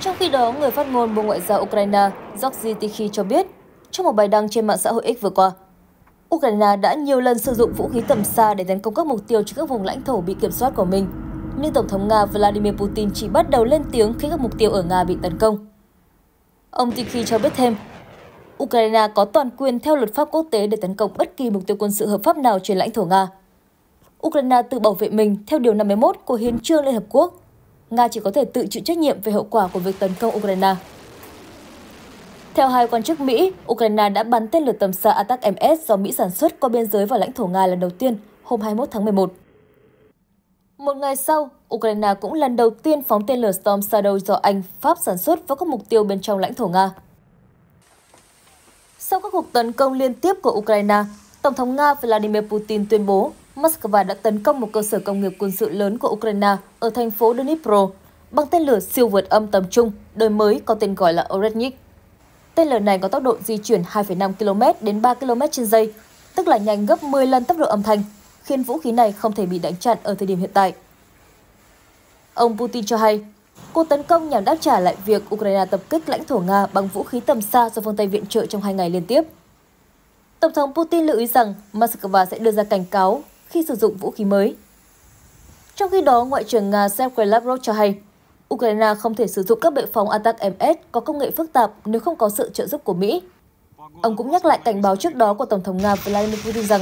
Trong khi đó, người phát ngôn Bộ Ngoại giao Ukraine Georgy Tikhi cho biết trong một bài đăng trên mạng xã hội X vừa qua, Ukraine đã nhiều lần sử dụng vũ khí tầm xa để tấn công các mục tiêu trên các vùng lãnh thổ bị kiểm soát của mình, nhưng Tổng thống Nga Vladimir Putin chỉ bắt đầu lên tiếng khi các mục tiêu ở Nga bị tấn công. Ông Tikhi cho biết thêm, Ukraine có toàn quyền theo luật pháp quốc tế để tấn công bất kỳ mục tiêu quân sự hợp pháp nào trên lãnh thổ Nga. Ukraine tự bảo vệ mình theo Điều năm mươi mốt của Hiến chương Liên Hợp Quốc. Nga chỉ có thể tự chịu trách nhiệm về hậu quả của việc tấn công Ukraine. Theo hai quan chức Mỹ, Ukraine đã bắn tên lửa tầm xa A T A C M S do Mỹ sản xuất qua biên giới vào lãnh thổ Nga lần đầu tiên hôm hai mươi mốt tháng mười một. Một ngày sau, Ukraine cũng lần đầu tiên phóng tên lửa Storm Shadow do Anh, Pháp sản xuất vào các mục tiêu bên trong lãnh thổ Nga. Sau các cuộc tấn công liên tiếp của Ukraine, Tổng thống Nga Vladimir Putin tuyên bố Moscow đã tấn công một cơ sở công nghiệp quân sự lớn của Ukraine ở thành phố Dnipro bằng tên lửa siêu vượt âm tầm trung, đời mới có tên gọi là Oreshnik. Tên lửa này có tốc độ di chuyển hai phẩy năm ki lô mét đến ba ki lô mét trên giây, tức là nhanh gấp mười lần tốc độ âm thanh, khiến vũ khí này không thể bị đánh chặn ở thời điểm hiện tại. Ông Putin cho hay, cuộc tấn công nhằm đáp trả lại việc Ukraine tập kích lãnh thổ Nga bằng vũ khí tầm xa do phương Tây viện trợ trong hai ngày liên tiếp. Tổng thống Putin lưu ý rằng Moscow sẽ đưa ra cảnh cáo khi sử dụng vũ khí mới. Trong khi đó, Ngoại trưởng Nga Sergei Lavrov cho hay, Ukraine không thể sử dụng các bệ phóng A T A C M S có công nghệ phức tạp nếu không có sự trợ giúp của Mỹ. Ông cũng nhắc lại cảnh báo trước đó của Tổng thống Nga Vladimir Putin rằng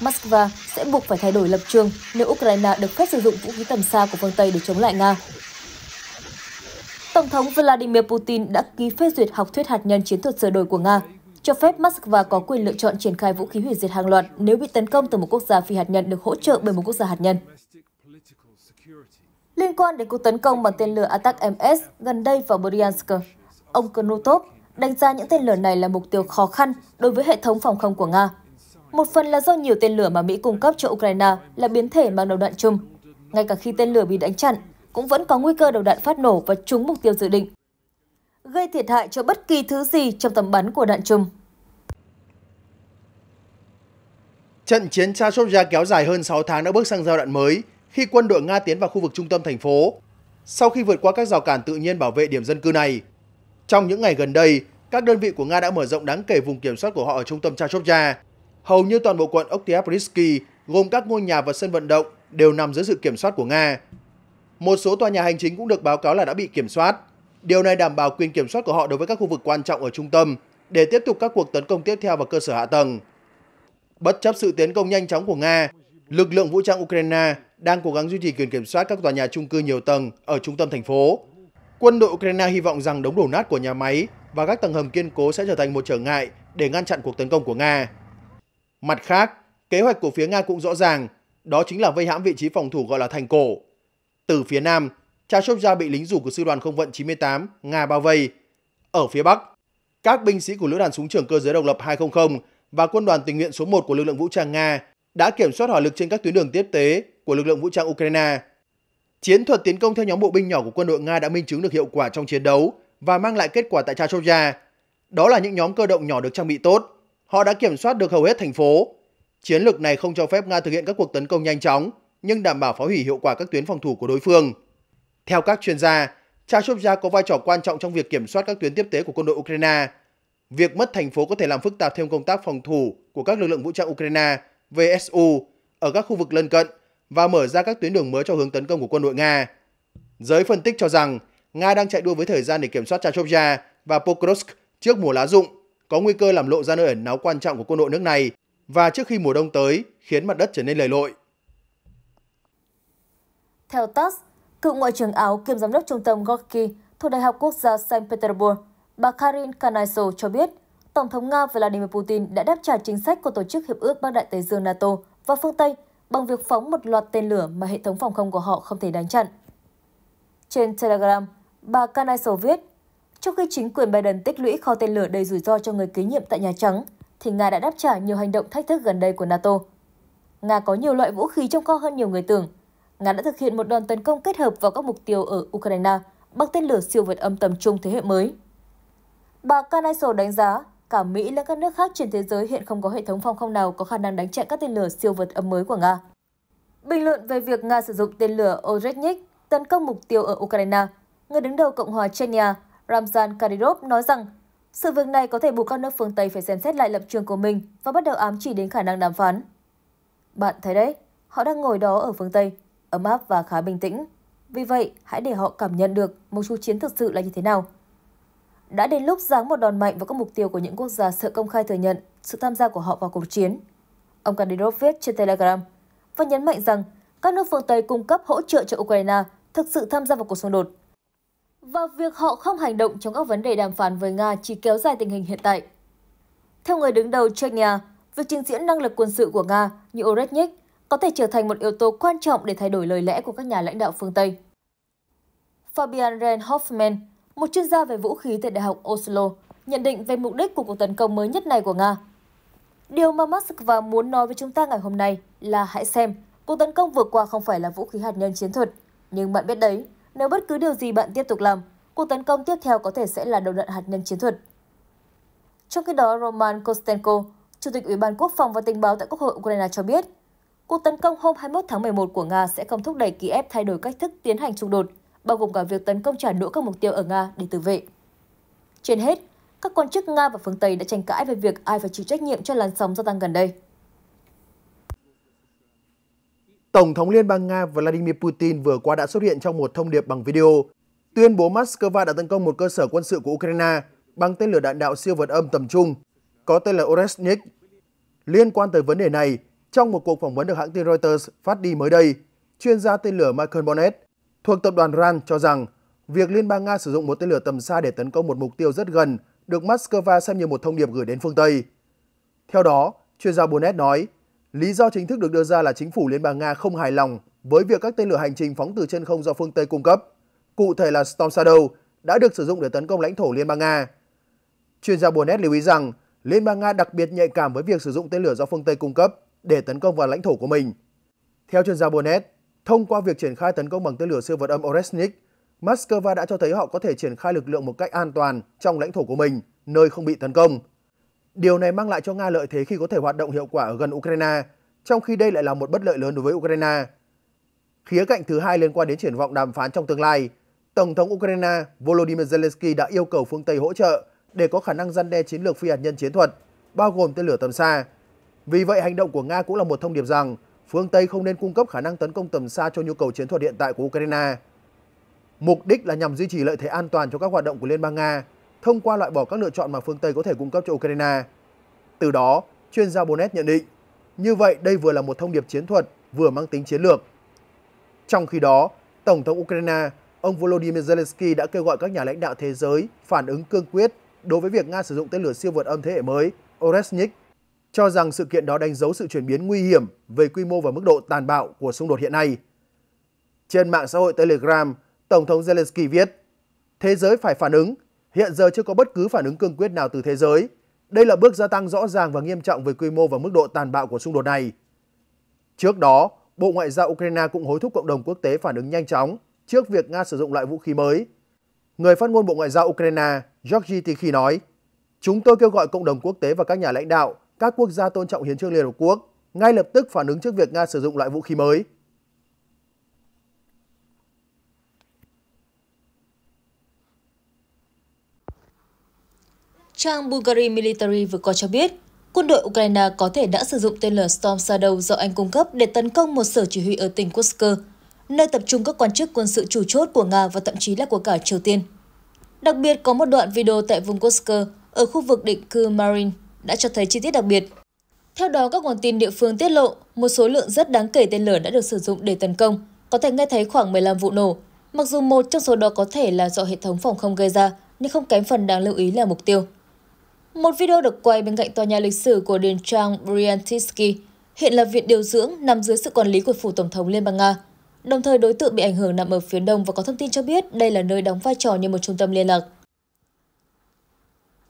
Moscow sẽ buộc phải thay đổi lập trường nếu Ukraine được phép sử dụng vũ khí tầm xa của phương Tây để chống lại Nga. Tổng thống Vladimir Putin đã ký phê duyệt học thuyết hạt nhân chiến thuật sửa đổi của Nga, cho phép Moscow có quyền lựa chọn triển khai vũ khí hủy diệt hàng loạt nếu bị tấn công từ một quốc gia phi hạt nhân được hỗ trợ bởi một quốc gia hạt nhân. Liên quan đến cuộc tấn công bằng tên lửa A T A C M S gần đây vào Bryansk, ông Knutov đánh giá những tên lửa này là mục tiêu khó khăn đối với hệ thống phòng không của Nga. Một phần là do nhiều tên lửa mà Mỹ cung cấp cho Ukraine là biến thể mang đầu đạn chùm. Ngay cả khi tên lửa bị đánh chặn, cũng vẫn có nguy cơ đầu đạn phát nổ và trúng mục tiêu dự định, gây thiệt hại cho bất kỳ thứ gì trong tầm bắn của đạn chùm. Trận chiến Chasiv-Yar kéo dài hơn sáu tháng đã bước sang giai đoạn mới khi quân đội Nga tiến vào khu vực trung tâm thành phố, sau khi vượt qua các rào cản tự nhiên bảo vệ điểm dân cư này. Trong những ngày gần đây, các đơn vị của Nga đã mở rộng đáng kể vùng kiểm soát của họ ở trung tâm Chasiv-Yar. Hầu như toàn bộ quận Oktyabrsky, gồm các ngôi nhà và sân vận động, đều nằm dưới sự kiểm soát của Nga. Một số tòa nhà hành chính cũng được báo cáo là đã bị kiểm soát. Điều này đảm bảo quyền kiểm soát của họ đối với các khu vực quan trọng ở trung tâm để tiếp tục các cuộc tấn công tiếp theo vào cơ sở hạ tầng. Bất chấp sự tiến công nhanh chóng của Nga, lực lượng vũ trang Ukraine đang cố gắng duy trì quyền kiểm soát các tòa nhà chung cư nhiều tầng ở trung tâm thành phố. Quân đội Ukraine hy vọng rằng đống đổ nát của nhà máy và các tầng hầm kiên cố sẽ trở thành một trở ngại để ngăn chặn cuộc tấn công của Nga. Mặt khác, kế hoạch của phía Nga cũng rõ ràng, đó chính là vây hãm vị trí phòng thủ gọi là thành cổ. Từ phía nam, Chasiv-Yar bị lính dù của sư đoàn không vận chín mươi tám Nga bao vây. Ở phía bắc, các binh sĩ của lữ đoàn súng trường cơ giới độc lập hai không không và quân đoàn tình nguyện số một của lực lượng vũ trang Nga đã kiểm soát hỏa lực trên các tuyến đường tiếp tế của lực lượng vũ trang Ukraine. Chiến thuật tiến công theo nhóm bộ binh nhỏ của quân đội Nga đã minh chứng được hiệu quả trong chiến đấu và mang lại kết quả tại Chasiv-Yar. Đó là những nhóm cơ động nhỏ được trang bị tốt. Họ đã kiểm soát được hầu hết thành phố. Chiến lược này không cho phép Nga thực hiện các cuộc tấn công nhanh chóng, nhưng đảm bảo phá hủy hiệu quả các tuyến phòng thủ của đối phương. Theo các chuyên gia, Chasiv-Yar có vai trò quan trọng trong việc kiểm soát các tuyến tiếp tế của quân đội Ukraine. Việc mất thành phố có thể làm phức tạp thêm công tác phòng thủ của các lực lượng vũ trang Ukraine vê ét u ở các khu vực lân cận và mở ra các tuyến đường mới cho hướng tấn công của quân đội Nga. Giới phân tích cho rằng, Nga đang chạy đua với thời gian để kiểm soát Chasiv-Yar và Pokrovsk trước mùa lá rụng, có nguy cơ làm lộ ra nơi ẩn náu quan trọng của quân đội nước này và trước khi mùa đông tới khiến mặt đất trở nên lầy lội. Theo tát, cựu Ngoại trưởng Áo kiêm Giám đốc Trung tâm Gorky thuộc Đại học Quốc gia Saint Petersburg, bà Karin Khanaiso cho biết, Tổng thống Nga Vladimir Putin đã đáp trả chính sách của Tổ chức Hiệp ước Bắc Đại Tây Dương NATO và phương Tây bằng việc phóng một loạt tên lửa mà hệ thống phòng không của họ không thể đánh chặn. Trên Telegram, bà Khanaiso viết, trong khi chính quyền Biden tích lũy kho tên lửa đầy rủi ro cho người kế nhiệm tại Nhà Trắng, thì Nga đã đáp trả nhiều hành động thách thức gần đây của NATO. Nga có nhiều loại vũ khí trong kho hơn nhiều người tưởng. Nga đã thực hiện một đòn tấn công kết hợp vào các mục tiêu ở Ukraine bằng tên lửa siêu vượt âm tầm trung thế hệ mới. Bà Khanaiso đánh giá, cả Mỹ lẫn các nước khác trên thế giới hiện không có hệ thống phòng không nào có khả năng đánh chặn các tên lửa siêu vượt âm mới của Nga. Bình luận về việc Nga sử dụng tên lửa Oreshnik tấn công mục tiêu ở Ukraine, người đứng đầu Cộng hòa Chechnya Ramzan Kadyrov nói rằng sự việc này có thể buộc các nước phương Tây phải xem xét lại lập trường của mình và bắt đầu ám chỉ đến khả năng đàm phán. Bạn thấy đấy, họ đang ngồi đó ở phương Tây, ấm áp và khá bình tĩnh. Vì vậy, hãy để họ cảm nhận được một cuộc chiến thực sự là như thế nào. Đã đến lúc giáng một đòn mạnh vào các mục tiêu của những quốc gia sợ công khai thừa nhận sự tham gia của họ vào cuộc chiến. Ông Kadyrov viết trên Telegram và nhấn mạnh rằng các nước phương Tây cung cấp hỗ trợ cho Ukraine thực sự tham gia vào cuộc xung đột. Và việc họ không hành động trong các vấn đề đàm phán với Nga chỉ kéo dài tình hình hiện tại. Theo người đứng đầu Chechnya, việc trình diễn năng lực quân sự của Nga như Oreshnik có thể trở thành một yếu tố quan trọng để thay đổi lời lẽ của các nhà lãnh đạo phương Tây. Fabian Hoffmann, một chuyên gia về vũ khí tại Đại học Oslo, nhận định về mục đích của cuộc tấn công mới nhất này của Nga. Điều mà Moscow muốn nói với chúng ta ngày hôm nay là hãy xem, cuộc tấn công vừa qua không phải là vũ khí hạt nhân chiến thuật. Nhưng bạn biết đấy, nếu bất cứ điều gì bạn tiếp tục làm, cuộc tấn công tiếp theo có thể sẽ là đầu đạn hạt nhân chiến thuật. Trong khi đó, Roman Kostenko, Chủ tịch Ủy ban Quốc phòng và Tình báo tại Quốc hội Ukraine cho biết, cuộc tấn công hôm hai mươi mốt tháng mười một của Nga sẽ không thúc đẩy Kiev thay đổi cách thức tiến hành xung đột, bao gồm cả việc tấn công trả đũa các mục tiêu ở Nga để tự vệ. Trên hết, các quan chức Nga và phương Tây đã tranh cãi về việc ai phải chịu trách nhiệm cho làn sóng gia tăng gần đây. Tổng thống Liên bang Nga Vladimir Putin vừa qua đã xuất hiện trong một thông điệp bằng video, tuyên bố Moscow đã tấn công một cơ sở quân sự của Ukraine bằng tên lửa đạn đạo siêu vượt âm tầm trung, có tên là Oreshnik. Liên quan tới vấn đề này, trong một cuộc phỏng vấn được hãng tin Reuters phát đi mới đây, chuyên gia tên lửa Michael Bonnet thuộc tập đoàn Rand cho rằng việc Liên bang Nga sử dụng một tên lửa tầm xa để tấn công một mục tiêu rất gần được Moscow xem như một thông điệp gửi đến phương Tây. Theo đó, chuyên gia Bonnet nói, lý do chính thức được đưa ra là chính phủ Liên bang Nga không hài lòng với việc các tên lửa hành trình phóng từ trên không do phương Tây cung cấp, cụ thể là Storm Shadow, đã được sử dụng để tấn công lãnh thổ Liên bang Nga. Chuyên gia Bonnet lưu ý rằng, Liên bang Nga đặc biệt nhạy cảm với việc sử dụng tên lửa do phương Tây cung cấp để tấn công vào lãnh thổ của mình. Theo chuyên gia Bonnet, thông qua việc triển khai tấn công bằng tên lửa siêu vượt âm Oreshnik, Moscow đã cho thấy họ có thể triển khai lực lượng một cách an toàn trong lãnh thổ của mình, nơi không bị tấn công. Điều này mang lại cho Nga lợi thế khi có thể hoạt động hiệu quả ở gần Ukraine, trong khi đây lại là một bất lợi lớn đối với Ukraine. Khía cạnh thứ hai liên quan đến triển vọng đàm phán trong tương lai, Tổng thống Ukraine Volodymyr Zelensky đã yêu cầu phương Tây hỗ trợ để có khả năng răn đe chiến lược phi hạt nhân chiến thuật, bao gồm tên lửa tầm xa. Vì vậy, hành động của Nga cũng là một thông điệp rằng phương Tây không nên cung cấp khả năng tấn công tầm xa cho nhu cầu chiến thuật hiện tại của Ukraine. Mục đích là nhằm duy trì lợi thế an toàn cho các hoạt động của Liên bang Nga, thông qua loại bỏ các lựa chọn mà phương Tây có thể cung cấp cho Ukraine. Từ đó, chuyên gia Bonnet nhận định, như vậy đây vừa là một thông điệp chiến thuật, vừa mang tính chiến lược. Trong khi đó, Tổng thống Ukraine, ông Volodymyr Zelensky đã kêu gọi các nhà lãnh đạo thế giới phản ứng cương quyết đối với việc Nga sử dụng tên lửa siêu vượt âm thế hệ mới Oreshnik, cho rằng sự kiện đó đánh dấu sự chuyển biến nguy hiểm về quy mô và mức độ tàn bạo của xung đột hiện nay. Trên mạng xã hội Telegram, Tổng thống Zelensky viết, thế giới phải phản ứng, hiện giờ chưa có bất cứ phản ứng cương quyết nào từ thế giới. Đây là bước gia tăng rõ ràng và nghiêm trọng về quy mô và mức độ tàn bạo của xung đột này. Trước đó, Bộ Ngoại giao Ukraine cũng hối thúc cộng đồng quốc tế phản ứng nhanh chóng trước việc Nga sử dụng loại vũ khí mới. Người phát ngôn Bộ Ngoại giao Ukraine, Georgy Tikhi nói, chúng tôi kêu gọi cộng đồng quốc tế và các nhà lãnh đạo, các quốc gia tôn trọng hiến chương Liên Hợp Quốc, ngay lập tức phản ứng trước việc Nga sử dụng loại vũ khí mới. Trang Bulgari Military vừa qua cho biết, quân đội Ukraine có thể đã sử dụng tên lửa Storm Shadow do Anh cung cấp để tấn công một sở chỉ huy ở tỉnh Kursk, nơi tập trung các quan chức quân sự chủ chốt của Nga và thậm chí là của cả Triều Tiên. Đặc biệt, có một đoạn video tại vùng Kursk ở khu vực định cư Marin đã cho thấy chi tiết đặc biệt. Theo đó, các nguồn tin địa phương tiết lộ một số lượng rất đáng kể tên lửa đã được sử dụng để tấn công, có thể nghe thấy khoảng mười lăm vụ nổ. Mặc dù một trong số đó có thể là do hệ thống phòng không gây ra, nhưng không kém phần đáng lưu ý là mục tiêu. Một video được quay bên cạnh tòa nhà lịch sử của đền Trang Bryantsky, hiện là viện điều dưỡng nằm dưới sự quản lý của Phủ Tổng thống Liên bang Nga. Đồng thời, đối tượng bị ảnh hưởng nằm ở phía đông và có thông tin cho biết đây là nơi đóng vai trò như một trung tâm liên lạc.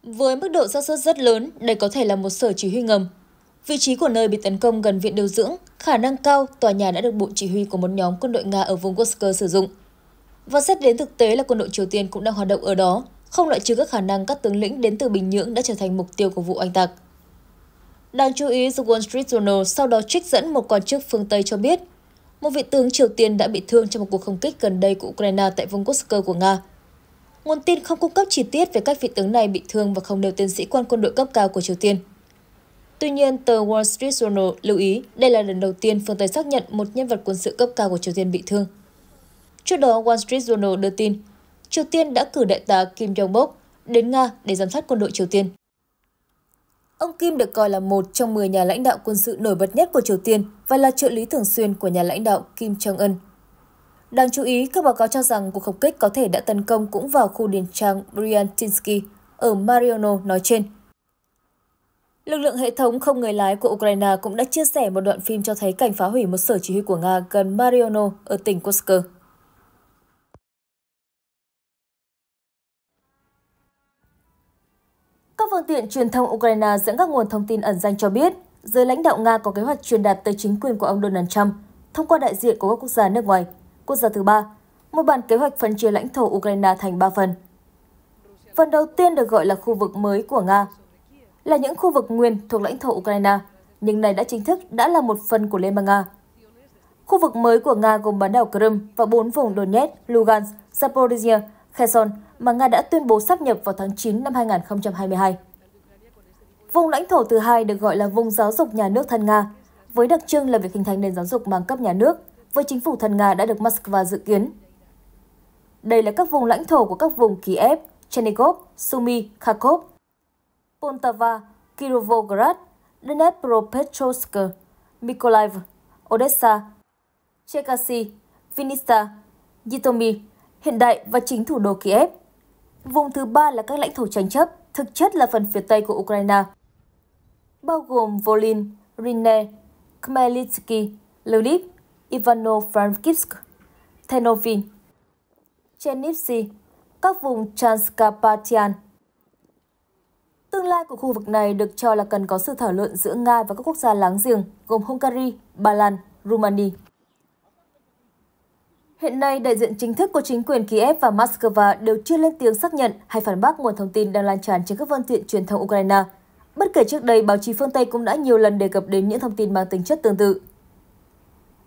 Với mức độ xác suất rất lớn, đây có thể là một sở chỉ huy ngầm. Vị trí của nơi bị tấn công gần viện điều dưỡng, khả năng cao tòa nhà đã được bộ chỉ huy của một nhóm quân đội Nga ở vùng Kursk sử dụng. Và xét đến thực tế là quân đội Triều Tiên cũng đang hoạt động ở đó, không loại trừ các khả năng các tướng lĩnh đến từ Bình Nhưỡng đã trở thành mục tiêu của vụ oanh tạc. Đáng chú ý, The Wall Street Journal sau đó trích dẫn một quan chức phương Tây cho biết, một vị tướng Triều Tiên đã bị thương trong một cuộc không kích gần đây của Ukraine tại vùng Kursk của Nga. Nguồn tin không cung cấp chi tiết về cách vị tướng này bị thương và không nêu tên sĩ quan quân đội cấp cao của Triều Tiên. Tuy nhiên, tờ Wall Street Journal lưu ý đây là lần đầu tiên phương Tây xác nhận một nhân vật quân sự cấp cao của Triều Tiên bị thương. Trước đó, Wall Street Journal đưa tin, Triều Tiên đã cử đại tá Kim Jong-un đến Nga để giám sát quân đội Triều Tiên. Ông Kim được coi là một trong mười nhà lãnh đạo quân sự nổi bật nhất của Triều Tiên và là trợ lý thường xuyên của nhà lãnh đạo Kim Jong-un. Đáng chú ý, các báo cáo cho rằng cuộc không kích có thể đã tấn công cũng vào khu đền Trang Bryantsky ở Mariano nói trên. Lực lượng hệ thống không người lái của Ukraine cũng đã chia sẻ một đoạn phim cho thấy cảnh phá hủy một sở chỉ huy của Nga gần Mariano ở tỉnh Kursk. phương tiện truyền thông Ukraine dẫn các nguồn thông tin ẩn danh cho biết, giới lãnh đạo Nga có kế hoạch truyền đạt tới chính quyền của ông Donald Trump thông qua đại diện của các quốc gia nước ngoài, quốc gia thứ ba, một bản kế hoạch phân chia lãnh thổ Ukraine thành ba phần. Phần đầu tiên được gọi là khu vực mới của Nga, là những khu vực nguyên thuộc lãnh thổ Ukraine, nhưng này đã chính thức đã là một phần của Liên bang Nga. Khu vực mới của Nga gồm bán đảo Crimea và bốn vùng Donetsk, Lugansk, Zaporizhia, Kherson mà Nga đã tuyên bố sáp nhập vào tháng chín năm hai nghìn không trăm hai mươi hai. Vùng lãnh thổ thứ hai được gọi là vùng giáo dục nhà nước thân Nga, với đặc trưng là việc hình thành nền giáo dục mang cấp nhà nước với chính phủ thân Nga đã được Moscow dự kiến. Đây là các vùng lãnh thổ của các vùng Kiev, Chernigov, Sumy, Kharkov, Poltava, Kirovograd, Dnepropetrovsk, Mykolaiv, Odessa, Cherkasy, Vinnytsia, Yitomir, hiện đại và chính thủ đô Kiev. Vùng thứ ba là các lãnh thổ tranh chấp, thực chất là phần phía tây của Ukraine, bao gồm Volyn, Rine, Khmelnytsky, Lviv, Ivano-Frankivsk, Ternobyl, Chernivtsi, các vùng Transcarpathian. Tương lai của khu vực này được cho là cần có sự thảo luận giữa Nga và các quốc gia láng giềng gồm Hungary, Ba Lan, Rumania. Hiện nay, đại diện chính thức của chính quyền Kiev và Moscow đều chưa lên tiếng xác nhận hay phản bác nguồn thông tin đang lan tràn trên các phương tiện truyền thông Ukraine. Bất kể trước đây, báo chí phương Tây cũng đã nhiều lần đề cập đến những thông tin mang tính chất tương tự.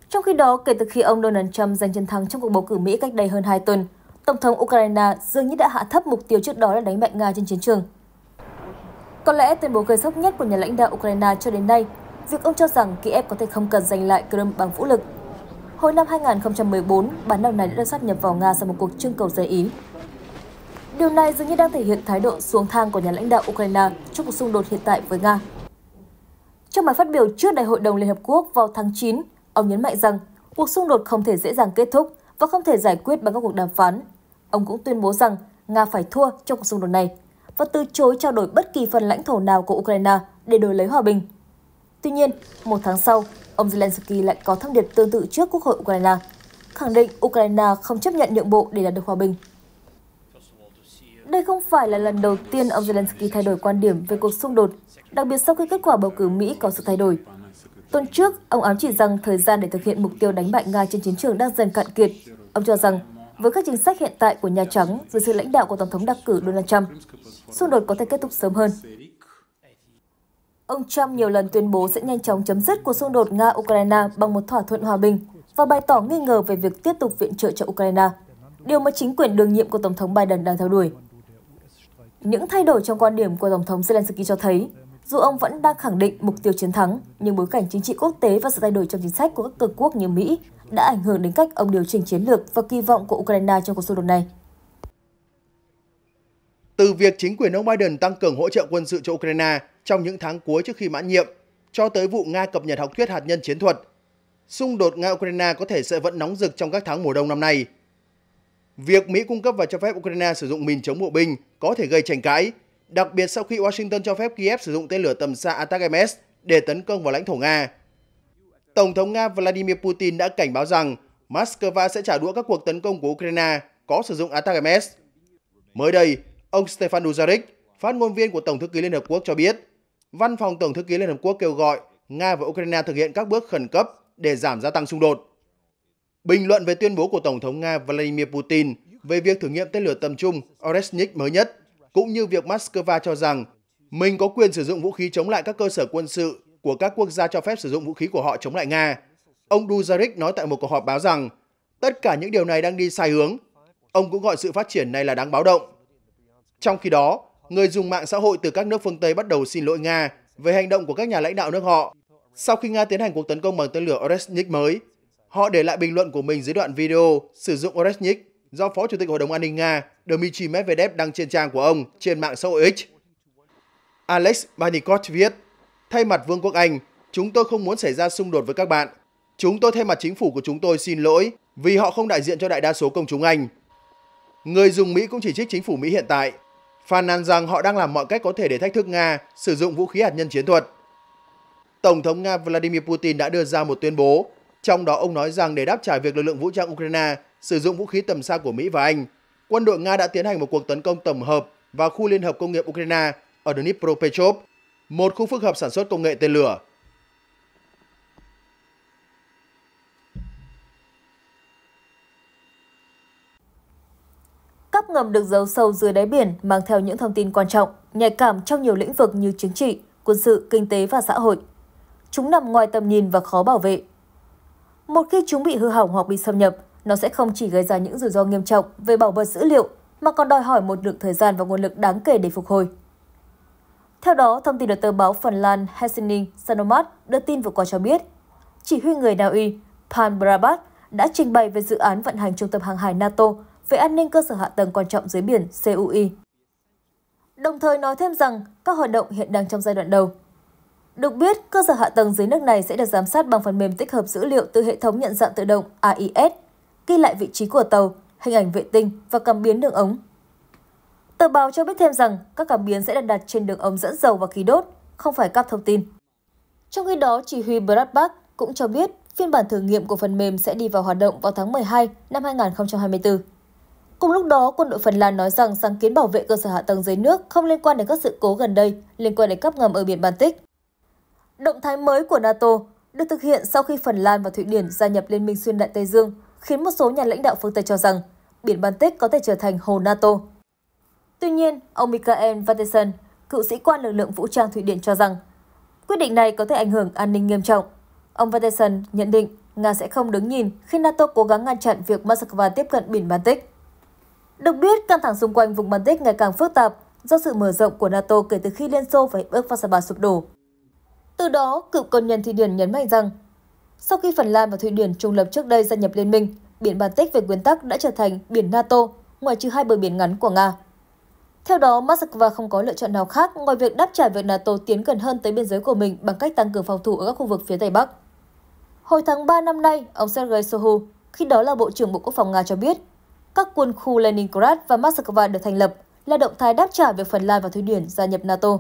Trong khi đó, kể từ khi ông Donald Trump giành chiến thắng trong cuộc bầu cử Mỹ cách đây hơn hai tuần, Tổng thống Ukraine dường như đã hạ thấp mục tiêu trước đó là đánh bại Nga trên chiến trường. Có lẽ tuyên bố gây sốc nhất của nhà lãnh đạo Ukraine cho đến nay, việc ông cho rằng Kiev có thể không cần giành lại Crimea bằng vũ lực. Hồi năm hai nghìn không trăm mười bốn, bán đảo này đã được sáp nhập vào Nga sau một cuộc trưng cầu dân ý. Điều này dường như đang thể hiện thái độ xuống thang của nhà lãnh đạo Ukraine trong cuộc xung đột hiện tại với Nga. Trong bài phát biểu trước Đại hội đồng Liên Hợp Quốc vào tháng chín, ông nhấn mạnh rằng cuộc xung đột không thể dễ dàng kết thúc và không thể giải quyết bằng các cuộc đàm phán. Ông cũng tuyên bố rằng Nga phải thua trong cuộc xung đột này và từ chối trao đổi bất kỳ phần lãnh thổ nào của Ukraine để đổi lấy hòa bình. Tuy nhiên, một tháng sau, ông Zelensky lại có thông điệp tương tự trước Quốc hội Ukraine, khẳng định Ukraine không chấp nhận nhượng bộ để đạt được hòa bình. Đây không phải là lần đầu tiên ông Zelensky thay đổi quan điểm về cuộc xung đột, đặc biệt sau khi kết quả bầu cử Mỹ có sự thay đổi. Tuần trước, ông ám chỉ rằng thời gian để thực hiện mục tiêu đánh bại Nga trên chiến trường đang dần cạn kiệt. Ông cho rằng, với các chính sách hiện tại của Nhà Trắng dưới sự lãnh đạo của Tổng thống đắc cử Donald Trump, xung đột có thể kết thúc sớm hơn. Ông Trump nhiều lần tuyên bố sẽ nhanh chóng chấm dứt cuộc xung đột Nga-Ukraine bằng một thỏa thuận hòa bình và bày tỏ nghi ngờ về việc tiếp tục viện trợ cho Ukraine, điều mà chính quyền đương nhiệm của Tổng thống Biden đang theo đuổi. Những thay đổi trong quan điểm của Tổng thống Zelensky cho thấy, dù ông vẫn đang khẳng định mục tiêu chiến thắng, nhưng bối cảnh chính trị quốc tế và sự thay đổi trong chính sách của các cường quốc như Mỹ đã ảnh hưởng đến cách ông điều chỉnh chiến lược và kỳ vọng của Ukraine trong cuộc xung đột này. Từ việc chính quyền ông Biden tăng cường hỗ trợ quân sự cho Ukraine trong những tháng cuối trước khi mãn nhiệm, cho tới vụ Nga cập nhật học thuyết hạt nhân chiến thuật, xung đột Nga-Ukraine có thể sẽ vẫn nóng rực trong các tháng mùa đông năm nay. Việc Mỹ cung cấp và cho phép Ukraine sử dụng mìn chống bộ binh có thể gây tranh cãi, đặc biệt sau khi Washington cho phép Kiev sử dụng tên lửa tầm xa A T A C M S để tấn công vào lãnh thổ Nga. Tổng thống Nga Vladimir Putin đã cảnh báo rằng Moscow sẽ trả đũa các cuộc tấn công của Ukraine có sử dụng A T A C M S. Mới đây, ông Stefan Dujarric, phát ngôn viên của Tổng thư ký Liên Hợp Quốc cho biết, Văn phòng Tổng thư ký Liên Hợp Quốc kêu gọi Nga và Ukraine thực hiện các bước khẩn cấp để giảm gia tăng xung đột. Bình luận về tuyên bố của Tổng thống Nga Vladimir Putin về việc thử nghiệm tên lửa tầm trung Oreshnik mới nhất, cũng như việc Moscow cho rằng mình có quyền sử dụng vũ khí chống lại các cơ sở quân sự của các quốc gia cho phép sử dụng vũ khí của họ chống lại Nga. Ông Dujarric nói tại một cuộc họp báo rằng tất cả những điều này đang đi sai hướng. Ông cũng gọi sự phát triển này là đáng báo động. Trong khi đó, người dùng mạng xã hội từ các nước phương Tây bắt đầu xin lỗi Nga về hành động của các nhà lãnh đạo nước họ. Sau khi Nga tiến hành cuộc tấn công bằng tên lửa Oreshnik mới, họ để lại bình luận của mình dưới đoạn video sử dụng Oreshnik do Phó Chủ tịch Hội đồng An ninh Nga Dmitry Medveev đăng trên trang của ông trên mạng xã hội X. Alex Barnikot viết, thay mặt Vương quốc Anh, chúng tôi không muốn xảy ra xung đột với các bạn. Chúng tôi thay mặt chính phủ của chúng tôi xin lỗi vì họ không đại diện cho đại đa số công chúng Anh. Người dùng Mỹ cũng chỉ trích chính phủ Mỹ hiện tại, phàn nàn rằng họ đang làm mọi cách có thể để thách thức Nga sử dụng vũ khí hạt nhân chiến thuật. Tổng thống Nga Vladimir Putin đã đưa ra một tuyên bố, trong đó ông nói rằng để đáp trả việc lực lượng vũ trang Ukraine sử dụng vũ khí tầm xa của Mỹ và Anh, quân đội Nga đã tiến hành một cuộc tấn công tổng hợp vào khu liên hợp công nghiệp Ukraine ở Dnipro Pechov, một khu phức hợp sản xuất công nghệ tên lửa. Các ngầm được giấu sâu dưới đáy biển mang theo những thông tin quan trọng, nhạy cảm trong nhiều lĩnh vực như chính trị, quân sự, kinh tế và xã hội. Chúng nằm ngoài tầm nhìn và khó bảo vệ. Một khi chúng bị hư hỏng hoặc bị xâm nhập, nó sẽ không chỉ gây ra những rủi ro nghiêm trọng về bảo mật dữ liệu, mà còn đòi hỏi một lượng thời gian và nguồn lực đáng kể để phục hồi. Theo đó, thông tin được tờ báo Phần Lan Helsingin Sanomat đưa tin vừa qua cho biết, chỉ huy người Na Uy Pan Brabat đã trình bày về dự án vận hành trung tâm hàng hải NATO về an ninh cơ sở hạ tầng quan trọng dưới biển C U I. Đồng thời nói thêm rằng các hoạt động hiện đang trong giai đoạn đầu. Được biết, cơ sở hạ tầng dưới nước này sẽ được giám sát bằng phần mềm tích hợp dữ liệu từ hệ thống nhận dạng tự động A I S, ghi lại vị trí của tàu, hình ảnh vệ tinh và cảm biến đường ống. Tờ báo cho biết thêm rằng các cảm biến sẽ được đặt trên đường ống dẫn dầu và khí đốt, không phải cáp thông tin. Trong khi đó, chỉ huy Bradbach cũng cho biết phiên bản thử nghiệm của phần mềm sẽ đi vào hoạt động vào tháng mười hai năm hai nghìn không trăm hai mươi tư. Cùng lúc đó, quân đội Phần Lan nói rằng sáng kiến bảo vệ cơ sở hạ tầng dưới nước không liên quan đến các sự cố gần đây liên quan đến các ngầm ở biển Baltic. Động thái mới của NATO được thực hiện sau khi Phần Lan và Thụy Điển gia nhập Liên minh xuyên Đại Tây Dương, khiến một số nhà lãnh đạo phương Tây cho rằng biển Baltic có thể trở thành hồ NATO. Tuy nhiên, ông Michael Vateson, cựu sĩ quan lực lượng vũ trang Thụy Điển cho rằng quyết định này có thể ảnh hưởng an ninh nghiêm trọng. Ông Vateson nhận định Nga sẽ không đứng nhìn khi NATO cố gắng ngăn chặn việc Moscow tiếp cận biển Baltic. Được biết, căng thẳng xung quanh vùng Baltic ngày càng phức tạp do sự mở rộng của NATO kể từ khi Liên Xô và Hiệp ước Warsaw sụp đổ. Từ đó, cựu quân nhân Thụy Điển nhấn mạnh rằng sau khi Phần Lan và Thụy Điển trung lập trước đây gia nhập liên minh, biển Baltic về nguyên tắc đã trở thành biển NATO, ngoại trừ hai bờ biển ngắn của Nga. Theo đó, Moscow không có lựa chọn nào khác ngoài việc đáp trả việc NATO tiến gần hơn tới biên giới của mình bằng cách tăng cường phòng thủ ở các khu vực phía Tây Bắc. Hồi tháng ba năm nay, ông Sergei Shoigu, khi đó là Bộ trưởng Bộ Quốc phòng Nga cho biết, các quân khu Leningrad và Moscow được thành lập là động thái đáp trả việc Phần Lan và Thụy Điển gia nhập NATO.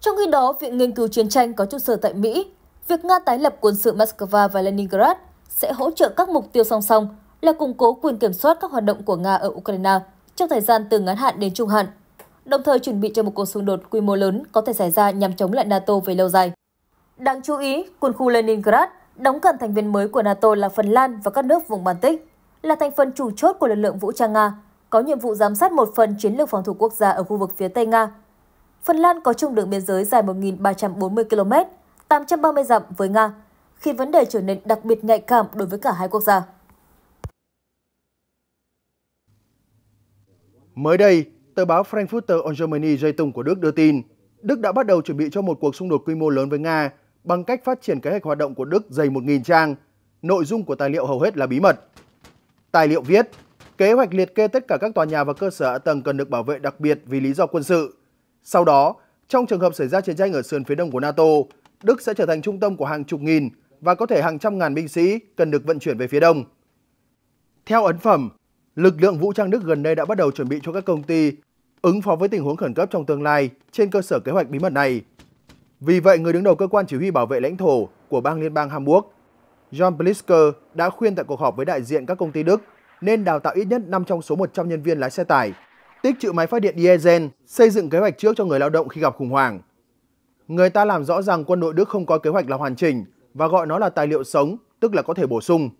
Trong khi đó, Viện Nghiên cứu Chiến tranh có trụ sở tại Mỹ, việc Nga tái lập quân sự Moscow và Leningrad sẽ hỗ trợ các mục tiêu song song là củng cố quyền kiểm soát các hoạt động của Nga ở Ukraine trong thời gian từ ngắn hạn đến trung hạn, đồng thời chuẩn bị cho một cuộc xung đột quy mô lớn có thể xảy ra nhằm chống lại NATO về lâu dài. Đáng chú ý, quân khu Leningrad đóng gần thành viên mới của NATO là Phần Lan và các nước vùng Baltic, là thành phần chủ chốt của lực lượng vũ trang Nga, có nhiệm vụ giám sát một phần chiến lược phòng thủ quốc gia ở khu vực phía Tây Nga. Phần Lan có chung đường biên giới dài một nghìn ba trăm bốn mươi ki lô mét, tám trăm ba mươi dặm với Nga, khiến vấn đề trở nên đặc biệt nhạy cảm đối với cả hai quốc gia. Mới đây, tờ báo Frankfurter Allgemeine Zeitung của Đức đưa tin, Đức đã bắt đầu chuẩn bị cho một cuộc xung đột quy mô lớn với Nga bằng cách phát triển kế hoạch hoạt động của Đức dày một nghìn trang, nội dung của tài liệu hầu hết là bí mật. Tài liệu viết, kế hoạch liệt kê tất cả các tòa nhà và cơ sở hạ tầng cần được bảo vệ đặc biệt vì lý do quân sự. Sau đó, trong trường hợp xảy ra chiến tranh ở sườn phía đông của NATO, Đức sẽ trở thành trung tâm của hàng chục nghìn và có thể hàng trăm ngàn binh sĩ cần được vận chuyển về phía đông. Theo ấn phẩm, lực lượng vũ trang Đức gần đây đã bắt đầu chuẩn bị cho các công ty ứng phó với tình huống khẩn cấp trong tương lai trên cơ sở kế hoạch bí mật này. Vì vậy, người đứng đầu cơ quan chỉ huy bảo vệ lãnh thổ của bang liên bang Hamburg, John Plisker, đã khuyên tại cuộc họp với đại diện các công ty Đức nên đào tạo ít nhất năm trong số một trăm nhân viên lái xe tải, tích trữ máy phát điện diesel, xây dựng kế hoạch trước cho người lao động khi gặp khủng hoảng. Người ta làm rõ rằng quân đội Đức không có kế hoạch là hoàn chỉnh và gọi nó là tài liệu sống, tức là có thể bổ sung.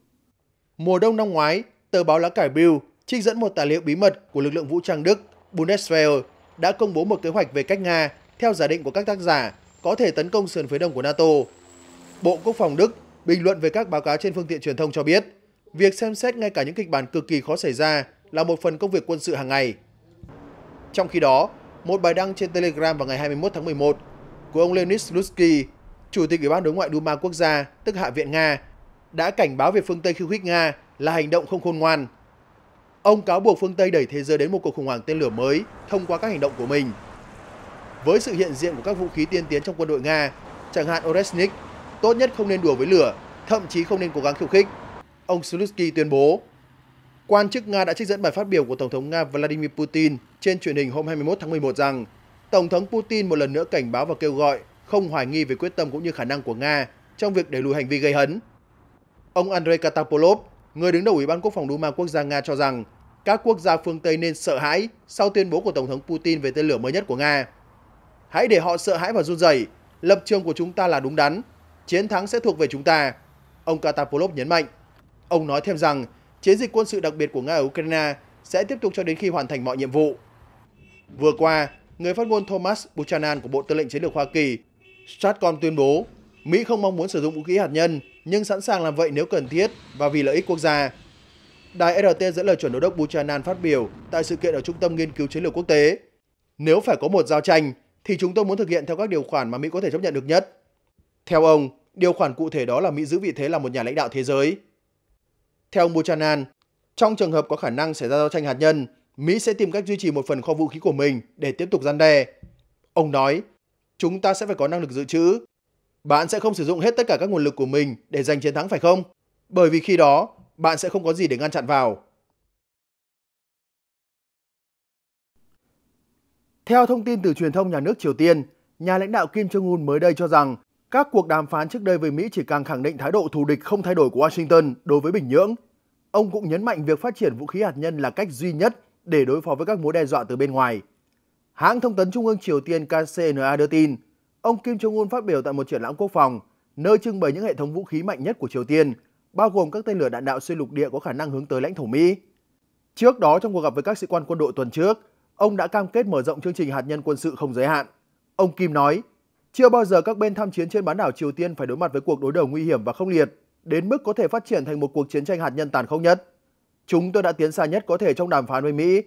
Mùa đông năm ngoái, tờ báo lá cải Bild trích dẫn một tài liệu bí mật của lực lượng vũ trang Đức Bundeswehr đã công bố một kế hoạch về cách Nga, theo giả định của các tác giả, có thể tấn công sườn phía đông của NATO. Bộ Quốc phòng Đức bình luận về các báo cáo trên phương tiện truyền thông cho biết, việc xem xét ngay cả những kịch bản cực kỳ khó xảy ra là một phần công việc quân sự hàng ngày. Trong khi đó, một bài đăng trên Telegram vào ngày hai mươi mốt tháng mười một của ông Leonid Slutsky, Chủ tịch Ủy ban Đối ngoại Duma Quốc gia, tức Hạ viện Nga, đã cảnh báo về phương Tây khiêu khích Nga là hành động không khôn ngoan. Ông cáo buộc phương Tây đẩy thế giới đến một cuộc khủng hoảng tên lửa mới thông qua các hành động của mình. Với sự hiện diện của các vũ khí tiên tiến trong quân đội Nga, chẳng hạn Oreshnik, tốt nhất không nên đùa với lửa, thậm chí không nên cố gắng khiêu khích, ông Slutsky tuyên bố. Quan chức Nga đã trích dẫn bài phát biểu của Tổng thống Nga Vladimir Putin trên truyền hình hôm hai mươi mốt tháng mười một rằng Tổng thống Putin một lần nữa cảnh báo và kêu gọi không hoài nghi về quyết tâm cũng như khả năng của Nga trong việc đẩy lùi hành vi gây hấn. Ông Andrei Katapolov, người đứng đầu Ủy ban Quốc phòng Duma Quốc gia Nga cho rằng các quốc gia phương Tây nên sợ hãi sau tuyên bố của Tổng thống Putin về tên lửa mới nhất của Nga. Hãy để họ sợ hãi và run rẩy. Lập trường của chúng ta là đúng đắn. Chiến thắng sẽ thuộc về chúng ta, ông Katapolov nhấn mạnh. Ông nói thêm rằng chiến dịch quân sự đặc biệt của Nga ở Ukraine sẽ tiếp tục cho đến khi hoàn thành mọi nhiệm vụ. Vừa qua, người phát ngôn Thomas Buchanan của Bộ Tư lệnh Chiến lược Hoa Kỳ, Stratcom tuyên bố Mỹ không mong muốn sử dụng vũ khí hạt nhân nhưng sẵn sàng làm vậy nếu cần thiết và vì lợi ích quốc gia. Đài rờ tê dẫn lời chuẩn đô đốc Buchanan phát biểu tại sự kiện ở Trung tâm Nghiên cứu Chiến lược Quốc tế. Nếu phải có một giao tranh, thì chúng tôi muốn thực hiện theo các điều khoản mà Mỹ có thể chấp nhận được nhất. Theo ông, điều khoản cụ thể đó là Mỹ giữ vị thế là một nhà lãnh đạo thế giới. Theo ông Buchanan, trong trường hợp có khả năng xảy ra giao tranh hạt nhân, Mỹ sẽ tìm cách duy trì một phần kho vũ khí của mình để tiếp tục răn đe. Ông nói, chúng ta sẽ phải có năng lực dự trữ. Bạn sẽ không sử dụng hết tất cả các nguồn lực của mình để giành chiến thắng phải không? Bởi vì khi đó, bạn sẽ không có gì để ngăn chặn vào. Theo thông tin từ truyền thông nhà nước Triều Tiên, nhà lãnh đạo Kim Jong-un mới đây cho rằng các cuộc đàm phán trước đây với Mỹ chỉ càng khẳng định thái độ thù địch không thay đổi của Washington đối với Bình Nhưỡng. Ông cũng nhấn mạnh việc phát triển vũ khí hạt nhân là cách duy nhất để đối phó với các mối đe dọa từ bên ngoài. Hãng thông tấn Trung ương Triều Tiên ca xê en a đưa tin, ông Kim Jong-un phát biểu tại một triển lãm quốc phòng, nơi trưng bày những hệ thống vũ khí mạnh nhất của Triều Tiên, bao gồm các tên lửa đạn đạo xuyên lục địa có khả năng hướng tới lãnh thổ Mỹ. Trước đó, trong cuộc gặp với các sĩ quan quân đội tuần trước, ông đã cam kết mở rộng chương trình hạt nhân quân sự không giới hạn. Ông Kim nói, chưa bao giờ các bên tham chiến trên bán đảo Triều Tiên phải đối mặt với cuộc đối đầu nguy hiểm và khốc liệt, đến mức có thể phát triển thành một cuộc chiến tranh hạt nhân tàn khốc nhất. Chúng tôi đã tiến xa nhất có thể trong đàm phán với Mỹ,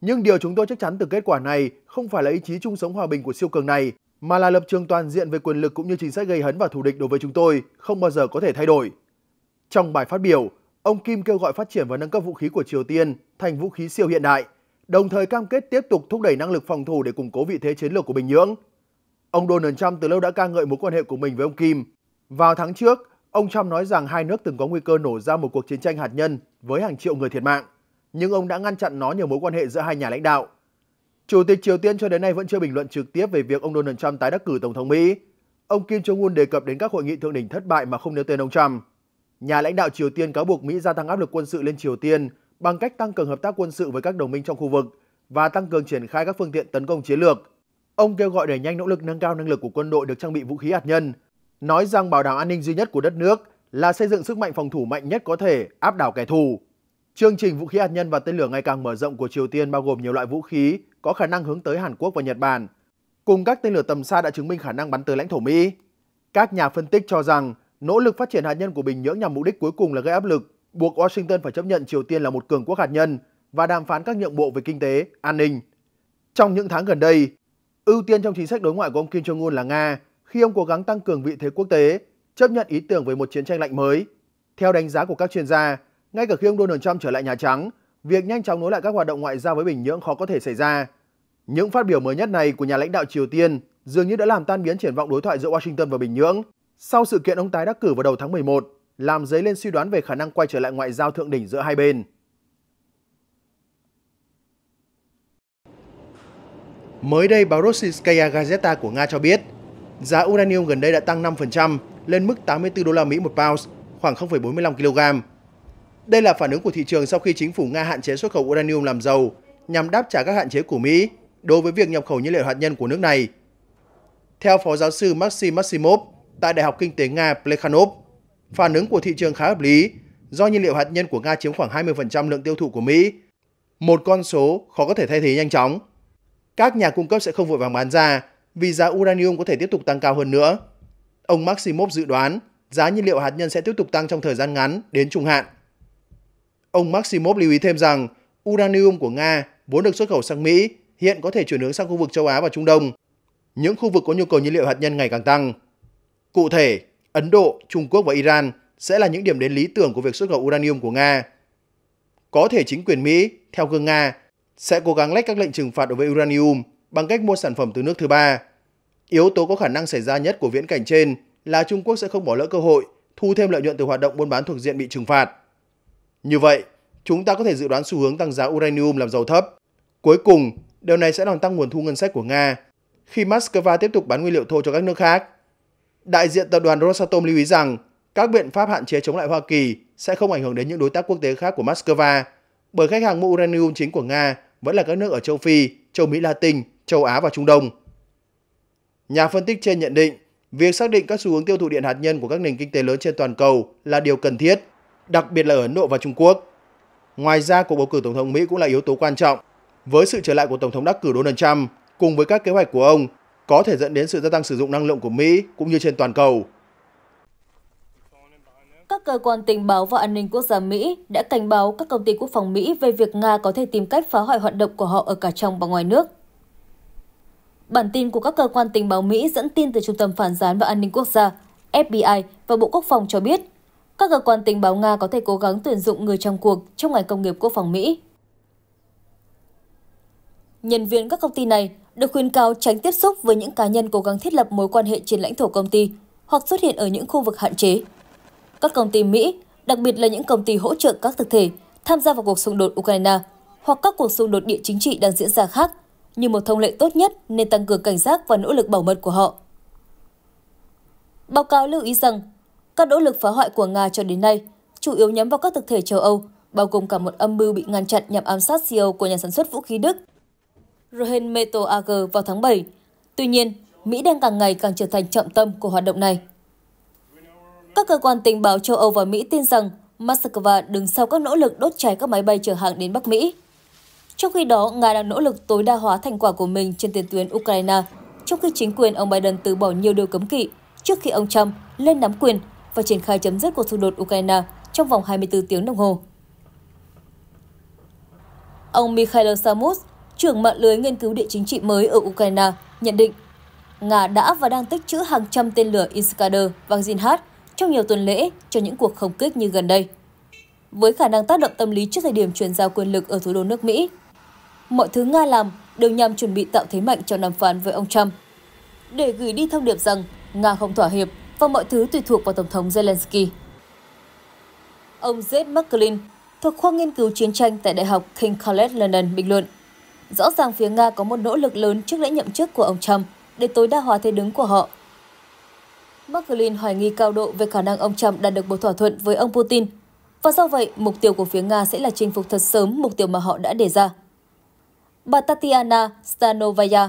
nhưng điều chúng tôi chắc chắn từ kết quả này không phải là ý chí chung sống hòa bình của siêu cường này, mà là lập trường toàn diện về quyền lực cũng như chính sách gây hấn và thù địch đối với chúng tôi không bao giờ có thể thay đổi. Trong bài phát biểu, ông Kim kêu gọi phát triển và nâng cấp vũ khí của Triều Tiên thành vũ khí siêu hiện đại, đồng thời cam kết tiếp tục thúc đẩy năng lực phòng thủ để củng cố vị thế chiến lược của Bình Nhưỡng. Ông Donald Trump từ lâu đã ca ngợi mối quan hệ của mình với ông Kim. Vào tháng trước, ông Trump nói rằng hai nước từng có nguy cơ nổ ra một cuộc chiến tranh hạt nhân với hàng triệu người thiệt mạng, nhưng ông đã ngăn chặn nó nhờ mối quan hệ giữa hai nhà lãnh đạo. Chủ tịch Triều Tiên cho đến nay vẫn chưa bình luận trực tiếp về việc ông Donald Trump tái đắc cử Tổng thống Mỹ. Ông Kim Jong-un đề cập đến các hội nghị thượng đỉnh thất bại mà không nêu tên ông Trump. Nhà lãnh đạo Triều Tiên cáo buộc Mỹ gia tăng áp lực quân sự lên Triều Tiên bằng cách tăng cường hợp tác quân sự với các đồng minh trong khu vực và tăng cường triển khai các phương tiện tấn công chiến lược. Ông kêu gọi đẩy nhanh nỗ lực nâng cao năng lực của quân đội được trang bị vũ khí hạt nhân, nói rằng bảo đảm an ninh duy nhất của đất nước là xây dựng sức mạnh phòng thủ mạnh nhất có thể áp đảo kẻ thù. Chương trình vũ khí hạt nhân và tên lửa ngày càng mở rộng của Triều Tiên bao gồm nhiều loại vũ khí có khả năng hướng tới Hàn Quốc và Nhật Bản, cùng các tên lửa tầm xa đã chứng minh khả năng bắn tới lãnh thổ Mỹ. Các nhà phân tích cho rằng nỗ lực phát triển hạt nhân của Bình Nhưỡng nhằm mục đích cuối cùng là gây áp lực, buộc Washington phải chấp nhận Triều Tiên là một cường quốc hạt nhân và đàm phán các nhượng bộ về kinh tế, an ninh. Trong những tháng gần đây, ưu tiên trong chính sách đối ngoại của ông Kim Jong-un là Nga, khi ông cố gắng tăng cường vị thế quốc tế, chấp nhận ý tưởng về một chiến tranh lạnh mới. Theo đánh giá của các chuyên gia, ngay cả khi ông Donald Trump trở lại Nhà Trắng, việc nhanh chóng nối lại các hoạt động ngoại giao với Bình Nhưỡng khó có thể xảy ra. Những phát biểu mới nhất này của nhà lãnh đạo Triều Tiên dường như đã làm tan biến triển vọng đối thoại giữa Washington và Bình Nhưỡng. Sau sự kiện ông tái đắc cử vào đầu tháng mười một, làm dấy lên suy đoán về khả năng quay trở lại ngoại giao thượng đỉnh giữa hai bên. Mới đây, báo Rossiyskaya Gazeta của Nga cho biết, giá uranium gần đây đã tăng năm phần trăm lên mức tám mươi tư đô la Mỹ một pound, khoảng không phẩy bốn mươi lăm ki-lô-gam. Đây là phản ứng của thị trường sau khi chính phủ Nga hạn chế xuất khẩu uranium làm dầu nhằm đáp trả các hạn chế của Mỹ đối với việc nhập khẩu nhiên liệu hạt nhân của nước này. Theo phó giáo sư Maxim Maximov tại Đại học Kinh tế Nga Plekhanov, phản ứng của thị trường khá hợp lý do nhiên liệu hạt nhân của Nga chiếm khoảng hai mươi phần trăm lượng tiêu thụ của Mỹ, một con số khó có thể thay thế nhanh chóng. Các nhà cung cấp sẽ không vội vàng bán ra vì giá uranium có thể tiếp tục tăng cao hơn nữa. Ông Maximov dự đoán giá nhiên liệu hạt nhân sẽ tiếp tục tăng trong thời gian ngắn đến trung hạn. Ông Maximov lưu ý thêm rằng uranium của Nga vốn được xuất khẩu sang Mỹ hiện có thể chuyển hướng sang khu vực châu Á và Trung Đông, những khu vực có nhu cầu nhiên liệu hạt nhân ngày càng tăng. Cụ thể, Ấn Độ, Trung Quốc và Iran sẽ là những điểm đến lý tưởng của việc xuất khẩu uranium của Nga. Có thể chính quyền Mỹ, theo gương Nga, sẽ cố gắng lách các lệnh trừng phạt đối với uranium bằng cách mua sản phẩm từ nước thứ ba. Yếu tố có khả năng xảy ra nhất của viễn cảnh trên là Trung Quốc sẽ không bỏ lỡ cơ hội thu thêm lợi nhuận từ hoạt động buôn bán thuộc diện bị trừng phạt. Như vậy, chúng ta có thể dự đoán xu hướng tăng giá uranium làm giàu thấp. Cuối cùng, điều này sẽ làm tăng nguồn thu ngân sách của Nga khi Moscow tiếp tục bán nguyên liệu thô cho các nước khác. Đại diện tập đoàn Rosatom lưu ý rằng các biện pháp hạn chế chống lại Hoa Kỳ sẽ không ảnh hưởng đến những đối tác quốc tế khác của Moscow, bởi khách hàng mua uranium chính của Nga vẫn là các nước ở châu Phi, châu Mỹ Latin, châu Á và Trung Đông. Nhà phân tích trên nhận định, việc xác định các xu hướng tiêu thụ điện hạt nhân của các nền kinh tế lớn trên toàn cầu là điều cần thiết, đặc biệt là ở Ấn Độ và Trung Quốc. Ngoài ra, cuộc bầu cử Tổng thống Mỹ cũng là yếu tố quan trọng. Với sự trở lại của Tổng thống đắc cử Donald Trump, cùng với các kế hoạch của ông, có thể dẫn đến sự gia tăng sử dụng năng lượng của Mỹ cũng như trên toàn cầu. Các cơ quan tình báo và an ninh quốc gia Mỹ đã cảnh báo các công ty quốc phòng Mỹ về việc Nga có thể tìm cách phá hoại hoạt động của họ ở cả trong và ngoài nước. Bản tin của các cơ quan tình báo Mỹ dẫn tin từ Trung tâm Phản gián và An ninh Quốc gia, F B I và Bộ Quốc phòng cho biết, các cơ quan tình báo Nga có thể cố gắng tuyển dụng người trong cuộc trong ngành công nghiệp quốc phòng Mỹ. Nhân viên các công ty này được khuyến cáo tránh tiếp xúc với những cá nhân cố gắng thiết lập mối quan hệ trên lãnh thổ công ty hoặc xuất hiện ở những khu vực hạn chế. Các công ty Mỹ, đặc biệt là những công ty hỗ trợ các thực thể, tham gia vào cuộc xung đột Ukraine hoặc các cuộc xung đột địa chính trị đang diễn ra khác, như một thông lệ tốt nhất nên tăng cường cảnh giác và nỗ lực bảo mật của họ. Báo cáo lưu ý rằng, các nỗ lực phá hoại của Nga cho đến nay chủ yếu nhắm vào các thực thể châu Âu, bao gồm cả một âm mưu bị ngăn chặn nhằm ám sát xê i ô của nhà sản xuất vũ khí Đức, Rheinmetall a giê vào tháng bảy. Tuy nhiên, Mỹ đang càng ngày càng trở thành trọng tâm của hoạt động này. Các cơ quan tình báo châu Âu và Mỹ tin rằng Moscow đứng sau các nỗ lực đốt cháy các máy bay chở hàng đến Bắc Mỹ. Trong khi đó, Nga đang nỗ lực tối đa hóa thành quả của mình trên tiền tuyến Ukraine, trong khi chính quyền ông Biden từ bỏ nhiều điều cấm kỵ trước khi ông Trump lên nắm quyền và triển khai chấm dứt cuộc xung đột Ukraine trong vòng hai mươi tư tiếng đồng hồ. Ông Mikhail Samus, trưởng mạng lưới nghiên cứu địa chính trị mới ở Ukraine, nhận định Nga đã và đang tích trữ hàng trăm tên lửa Iskander và Jihad trong nhiều tuần lễ cho những cuộc không kích như gần đây, với khả năng tác động tâm lý trước thời điểm chuyển giao quyền lực ở thủ đô nước Mỹ. Mọi thứ Nga làm đều nhằm chuẩn bị tạo thế mạnh cho đàm phán với ông Trump, để gửi đi thông điệp rằng Nga không thỏa hiệp và mọi thứ tùy thuộc vào Tổng thống Zelensky. Ông Jed McClellan thuộc khoa nghiên cứu chiến tranh tại Đại học King College London bình luận, rõ ràng phía Nga có một nỗ lực lớn trước lễ nhậm chức của ông Trump để tối đa hóa thế đứng của họ. McClellan hoài nghi cao độ về khả năng ông Trump đạt được một thỏa thuận với ông Putin, và do vậy mục tiêu của phía Nga sẽ là chinh phục thật sớm mục tiêu mà họ đã đề ra. Bà Tatiana Stanovaya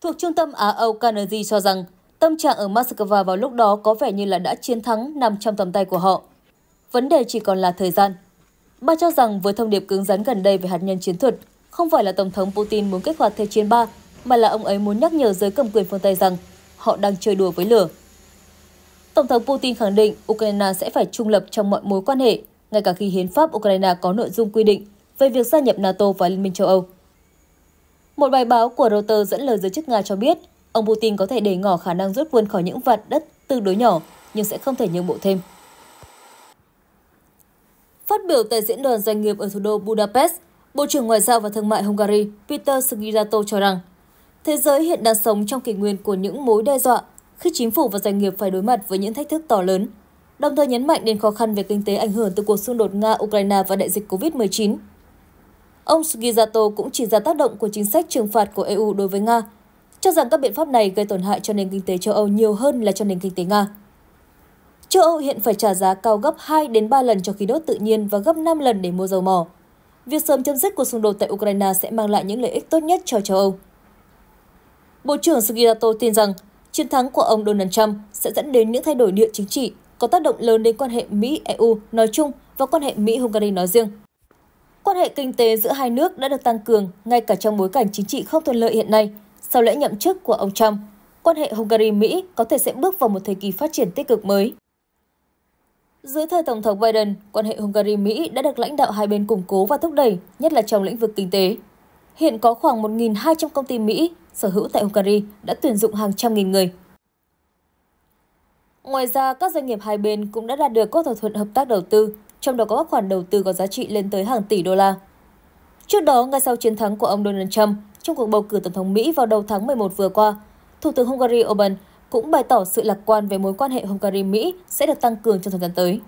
thuộc Trung tâm Á-Âu Carnegie cho rằng tâm trạng ở Moscow vào lúc đó có vẻ như là đã chiến thắng nằm trong tầm tay của họ. Vấn đề chỉ còn là thời gian. Bà cho rằng với thông điệp cứng rắn gần đây về hạt nhân chiến thuật, không phải là Tổng thống Putin muốn kích hoạt thế chiến ba, mà là ông ấy muốn nhắc nhở giới cầm quyền phương Tây rằng họ đang chơi đùa với lửa. Tổng thống Putin khẳng định Ukraine sẽ phải trung lập trong mọi mối quan hệ, ngay cả khi hiến pháp Ukraine có nội dung quy định về việc gia nhập NATO và Liên minh châu Âu. Một bài báo của Reuters dẫn lời giới chức Nga cho biết, ông Putin có thể để ngỏ khả năng rút quân khỏi những vạt đất tương đối nhỏ, nhưng sẽ không thể nhượng bộ thêm. Phát biểu tại diễn đàn doanh nghiệp ở thủ đô Budapest, Bộ trưởng Ngoại giao và Thương mại Hungary Péter Szijjártó cho rằng, thế giới hiện đang sống trong kỷ nguyên của những mối đe dọa, khi chính phủ và doanh nghiệp phải đối mặt với những thách thức to lớn, đồng thời nhấn mạnh đến khó khăn về kinh tế ảnh hưởng từ cuộc xung đột Nga-Ukraine và đại dịch Covid mười chín. Ông Szijjártó cũng chỉ ra tác động của chính sách trừng phạt của e u đối với Nga, cho rằng các biện pháp này gây tổn hại cho nền kinh tế châu Âu nhiều hơn là cho nền kinh tế Nga. Châu Âu hiện phải trả giá cao gấp hai đến ba lần cho khí đốt tự nhiên và gấp năm lần để mua dầu mỏ. Việc sớm chấm dứt cuộc xung đột tại Ukraine sẽ mang lại những lợi ích tốt nhất cho châu Âu. Bộ trưởng Szijjártó tin rằng chiến thắng của ông Donald Trump sẽ dẫn đến những thay đổi địa chính trị có tác động lớn đến quan hệ Mỹ-e u nói chung và quan hệ Mỹ-Hungary nói riêng. Quan hệ kinh tế giữa hai nước đã được tăng cường ngay cả trong bối cảnh chính trị không thuận lợi hiện nay. Sau lễ nhậm chức của ông Trump, quan hệ Hungary-Mỹ có thể sẽ bước vào một thời kỳ phát triển tích cực mới. Dưới thời Tổng thống Biden, quan hệ Hungary-Mỹ đã được lãnh đạo hai bên củng cố và thúc đẩy, nhất là trong lĩnh vực kinh tế. Hiện có khoảng một nghìn hai trăm công ty Mỹ sở hữu tại Hungary đã tuyển dụng hàng trăm nghìn người. Ngoài ra, các doanh nghiệp hai bên cũng đã đạt được các thỏa thuận hợp tác đầu tư, trong đó có các khoản đầu tư có giá trị lên tới hàng tỷ đô la. Trước đó, ngay sau chiến thắng của ông Donald Trump trong cuộc bầu cử Tổng thống Mỹ vào đầu tháng mười một vừa qua, Thủ tướng Hungary Orbán cũng bày tỏ sự lạc quan về mối quan hệ Hungary-Mỹ sẽ được tăng cường trong thời gian tới.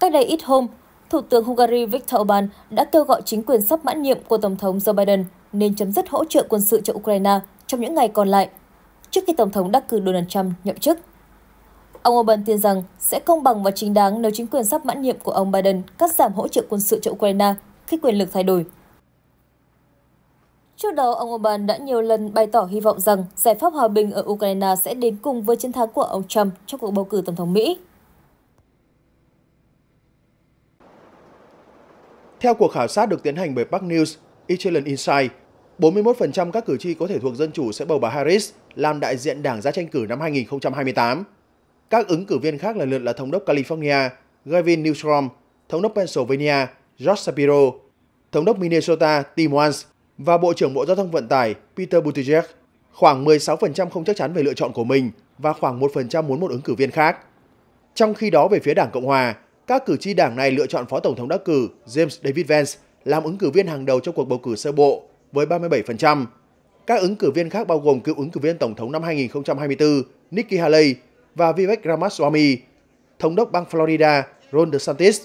Cách đây ít hôm, Thủ tướng Hungary Viktor Orbán đã kêu gọi chính quyền sắp mãn nhiệm của Tổng thống Joe Biden nên chấm dứt hỗ trợ quân sự cho Ukraine trong những ngày còn lại, trước khi Tổng thống đắc cử Donald Trump nhậm chức. Ông Orbán tin rằng sẽ công bằng và chính đáng nếu chính quyền sắp mãn nhiệm của ông Biden cắt giảm hỗ trợ quân sự cho Ukraine khi quyền lực thay đổi. Trước đó, ông Orbán đã nhiều lần bày tỏ hy vọng rằng giải pháp hòa bình ở Ukraine sẽ đến cùng với chiến thắng của ông Trump trong cuộc bầu cử tổng thống Mỹ. Theo cuộc khảo sát được tiến hành bởi Park News, Israel Insight, bốn mươi mốt phần trăm các cử tri có thể thuộc Dân Chủ sẽ bầu bà Harris làm đại diện đảng ra tranh cử năm hai nghìn không trăm hai mươi tám. Các ứng cử viên khác lần lượt là Thống đốc California, Gavin Newsom, Thống đốc Pennsylvania, Josh Shapiro, Thống đốc Minnesota, Tim Walz và Bộ trưởng Bộ Giao thông Vận tải Peter Buttigieg. Khoảng mười sáu phần trăm không chắc chắn về lựa chọn của mình và khoảng một phần trăm muốn một ứng cử viên khác. Trong khi đó, về phía Đảng Cộng hòa, các cử tri đảng này lựa chọn Phó Tổng thống đắc cử James David Vance làm ứng cử viên hàng đầu trong cuộc bầu cử sơ bộ với ba mươi bảy phần trăm. Các ứng cử viên khác bao gồm cựu ứng cử viên Tổng thống năm hai nghìn không trăm hai mươi tư Nikki Haley và Vivek Ramaswamy, Thống đốc bang Florida Ron DeSantis,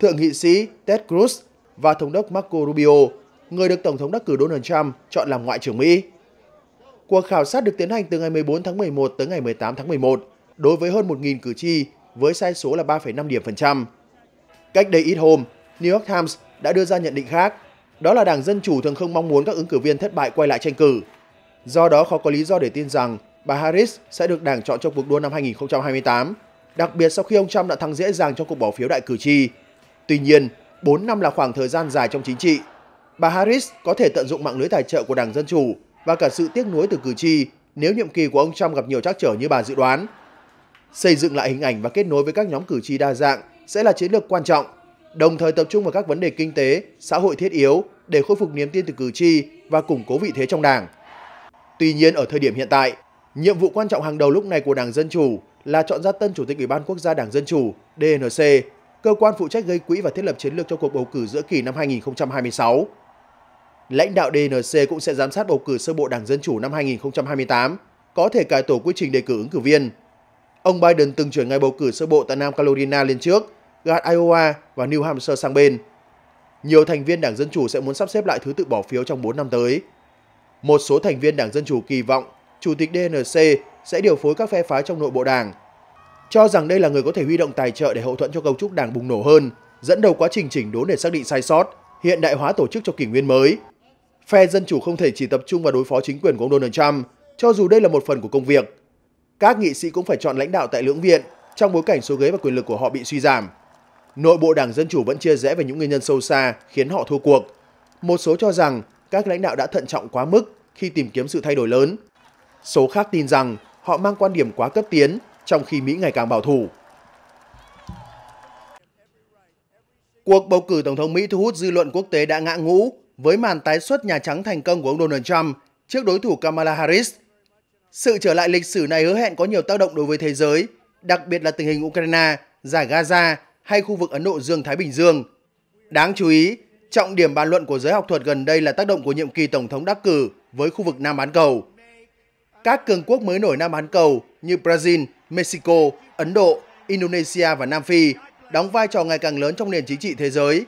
Thượng nghị sĩ Ted Cruz và Thống đốc Marco Rubio, người được Tổng thống đắc cử Donald Trump chọn làm Ngoại trưởng Mỹ. Cuộc khảo sát được tiến hành từ ngày mười bốn tháng mười một tới ngày mười tám tháng mười một đối với hơn một nghìn cử tri với sai số là ba phẩy năm điểm phần trăm. Cách đây ít hôm, New York Times đã đưa ra nhận định khác, đó là Đảng Dân Chủ thường không mong muốn các ứng cử viên thất bại quay lại tranh cử. Do đó, khó có lý do để tin rằng bà Harris sẽ được Đảng chọn trong cuộc đua năm hai nghìn không trăm hai mươi tám, đặc biệt sau khi ông Trump đã thắng dễ dàng trong cuộc bỏ phiếu đại cử tri. Tuy nhiên, bốn năm là khoảng thời gian dài trong chính trị. Bà Harris có thể tận dụng mạng lưới tài trợ của Đảng Dân Chủ và cả sự tiếc nuối từ cử tri nếu nhiệm kỳ của ông Trump gặp nhiều trắc trở như bà dự đoán. Xây dựng lại hình ảnh và kết nối với các nhóm cử tri đa dạng sẽ là chiến lược quan trọng, đồng thời tập trung vào các vấn đề kinh tế, xã hội thiết yếu để khôi phục niềm tin từ cử tri và củng cố vị thế trong Đảng. Tuy nhiên, ở thời điểm hiện tại, nhiệm vụ quan trọng hàng đầu lúc này của Đảng Dân Chủ là chọn ra tân Chủ tịch Ủy ban Quốc gia Đảng Dân Chủ D N C, cơ quan phụ trách gây quỹ và thiết lập chiến lược cho cuộc bầu cử giữa kỳ năm hai nghìn không trăm hai mươi sáu. Lãnh đạo D N C cũng sẽ giám sát bầu cử sơ bộ Đảng Dân Chủ năm hai nghìn không trăm hai mươi tám, có thể cải tổ quy trình đề cử ứng cử viên. Ông Biden từng chuyển ngày bầu cử sơ bộ tại Nam Carolina lên trước, gạt Iowa và New Hampshire sang bên. Nhiều thành viên Đảng Dân Chủ sẽ muốn sắp xếp lại thứ tự bỏ phiếu trong bốn năm tới. Một số thành viên Đảng Dân Chủ kỳ vọng Chủ tịch D N C sẽ điều phối các phe phái trong nội bộ Đảng, cho rằng đây là người có thể huy động tài trợ để hậu thuẫn cho cấu trúc Đảng bùng nổ hơn, dẫn đầu quá trình chỉnh đốn để xác định sai sót, hiện đại hóa tổ chức cho kỷ nguyên mới. Phe Dân Chủ không thể chỉ tập trung vào đối phó chính quyền của ông Donald Trump, cho dù đây là một phần của công việc. Các nghị sĩ cũng phải chọn lãnh đạo tại lưỡng viện trong bối cảnh số ghế và quyền lực của họ bị suy giảm. Nội bộ Đảng Dân Chủ vẫn chia rẽ về những nguyên nhân sâu xa khiến họ thua cuộc. Một số cho rằng các lãnh đạo đã thận trọng quá mức khi tìm kiếm sự thay đổi lớn. Số khác tin rằng họ mang quan điểm quá cấp tiến trong khi Mỹ ngày càng bảo thủ. Cuộc bầu cử Tổng thống Mỹ thu hút dư luận quốc tế đã ngã ngũ với màn tái xuất Nhà Trắng thành công của ông Donald Trump trước đối thủ Kamala Harris. Sự trở lại lịch sử này hứa hẹn có nhiều tác động đối với thế giới, đặc biệt là tình hình Ukraine, giải Gaza hay khu vực Ấn Độ Dương-Thái Bình Dương. Đáng chú ý, trọng điểm bàn luận của giới học thuật gần đây là tác động của nhiệm kỳ Tổng thống đắc cử với khu vực Nam Bán Cầu. Các cường quốc mới nổi Nam Bán Cầu như Brazil, Mexico, Ấn Độ, Indonesia và Nam Phi đóng vai trò ngày càng lớn trong nền chính trị thế giới.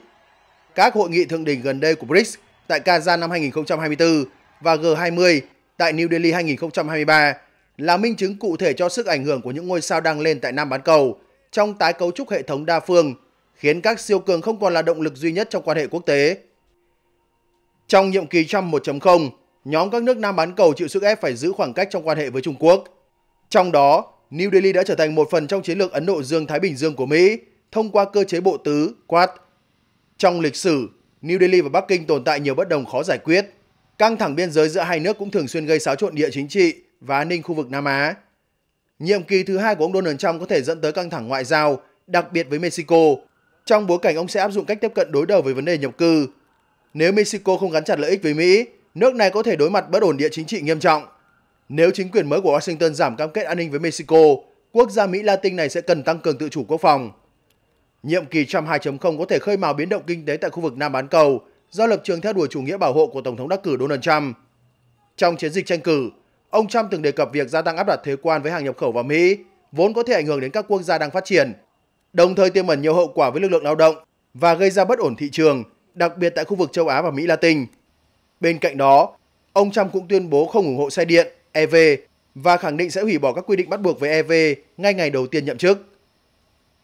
Các hội nghị thượng đỉnh gần đây của BRICS tại Kazan năm hai nghìn không trăm hai mươi tư và G hai mươi tại New Delhi hai nghìn không trăm hai mươi ba là minh chứng cụ thể cho sức ảnh hưởng của những ngôi sao đang lên tại Nam Bán Cầu trong tái cấu trúc hệ thống đa phương, khiến các siêu cường không còn là động lực duy nhất trong quan hệ quốc tế. Trong nhiệm kỳ Trump một chấm không, nhóm các nước Nam Bán Cầu chịu sức ép phải giữ khoảng cách trong quan hệ với Trung Quốc. Trong đó, New Delhi đã trở thành một phần trong chiến lược Ấn Độ Dương-Thái Bình Dương của Mỹ thông qua cơ chế bộ tứ Quad. Trong lịch sử, New Delhi và Bắc Kinh tồn tại nhiều bất đồng khó giải quyết. Căng thẳng biên giới giữa hai nước cũng thường xuyên gây xáo trộn địa chính trị và an ninh khu vực Nam Á. Nhiệm kỳ thứ hai của ông Donald Trump có thể dẫn tới căng thẳng ngoại giao, đặc biệt với Mexico, trong bối cảnh ông sẽ áp dụng cách tiếp cận đối đầu với vấn đề nhập cư. Nếu Mexico không gắn chặt lợi ích với Mỹ, nước này có thể đối mặt bất ổn địa chính trị nghiêm trọng. Nếu chính quyền mới của Washington giảm cam kết an ninh với Mexico, quốc gia Mỹ Latin này sẽ cần tăng cường tự chủ quốc phòng. Nhiệm kỳ Trump hai chấm không có thể khơi mào biến động kinh tế tại khu vực Nam Bán Cầu do lập trường theo đuổi chủ nghĩa bảo hộ của Tổng thống đắc cử Donald Trump. Trong chiến dịch tranh cử, ông Trump từng đề cập việc gia tăng áp đặt thuế quan với hàng nhập khẩu vào Mỹ, vốn có thể ảnh hưởng đến các quốc gia đang phát triển, đồng thời tiềm ẩn nhiều hậu quả với lực lượng lao động và gây ra bất ổn thị trường, đặc biệt tại khu vực châu Á và Mỹ Latin. Bên cạnh đó, ông Trump cũng tuyên bố không ủng hộ xe điện, E V, và khẳng định sẽ hủy bỏ các quy định bắt buộc về E V ngay ngày đầu tiên nhậm chức.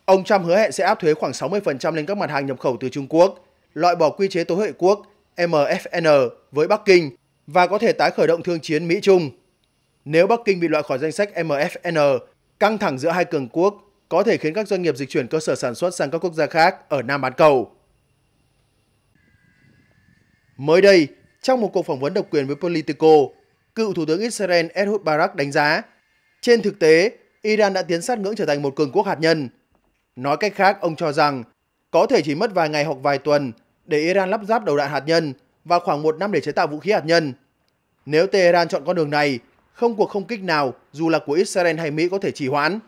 Ông Trump hứa hẹn sẽ áp thuế khoảng sáu mươi phần trăm lên các mặt hàng nhập khẩu từ Trung Quốc, loại bỏ quy chế tối huệ quốc M F N với Bắc Kinh và có thể tái khởi động thương chiến Mỹ-Trung. Nếu Bắc Kinh bị loại khỏi danh sách M F N, căng thẳng giữa hai cường quốc có thể khiến các doanh nghiệp dịch chuyển cơ sở sản xuất sang các quốc gia khác ở Nam bán cầu. Mới đây, trong một cuộc phỏng vấn độc quyền với Politico, cựu Thủ tướng Israel Ehud Barak đánh giá, trên thực tế, Iran đã tiến sát ngưỡng trở thành một cường quốc hạt nhân. Nói cách khác, ông cho rằng, có thể chỉ mất vài ngày hoặc vài tuần để Iran lắp ráp đầu đạn hạt nhân và khoảng một năm để chế tạo vũ khí hạt nhân. Nếu Tehran chọn con đường này, không cuộc không kích nào, dù là của Israel hay Mỹ, có thể trì hoãn.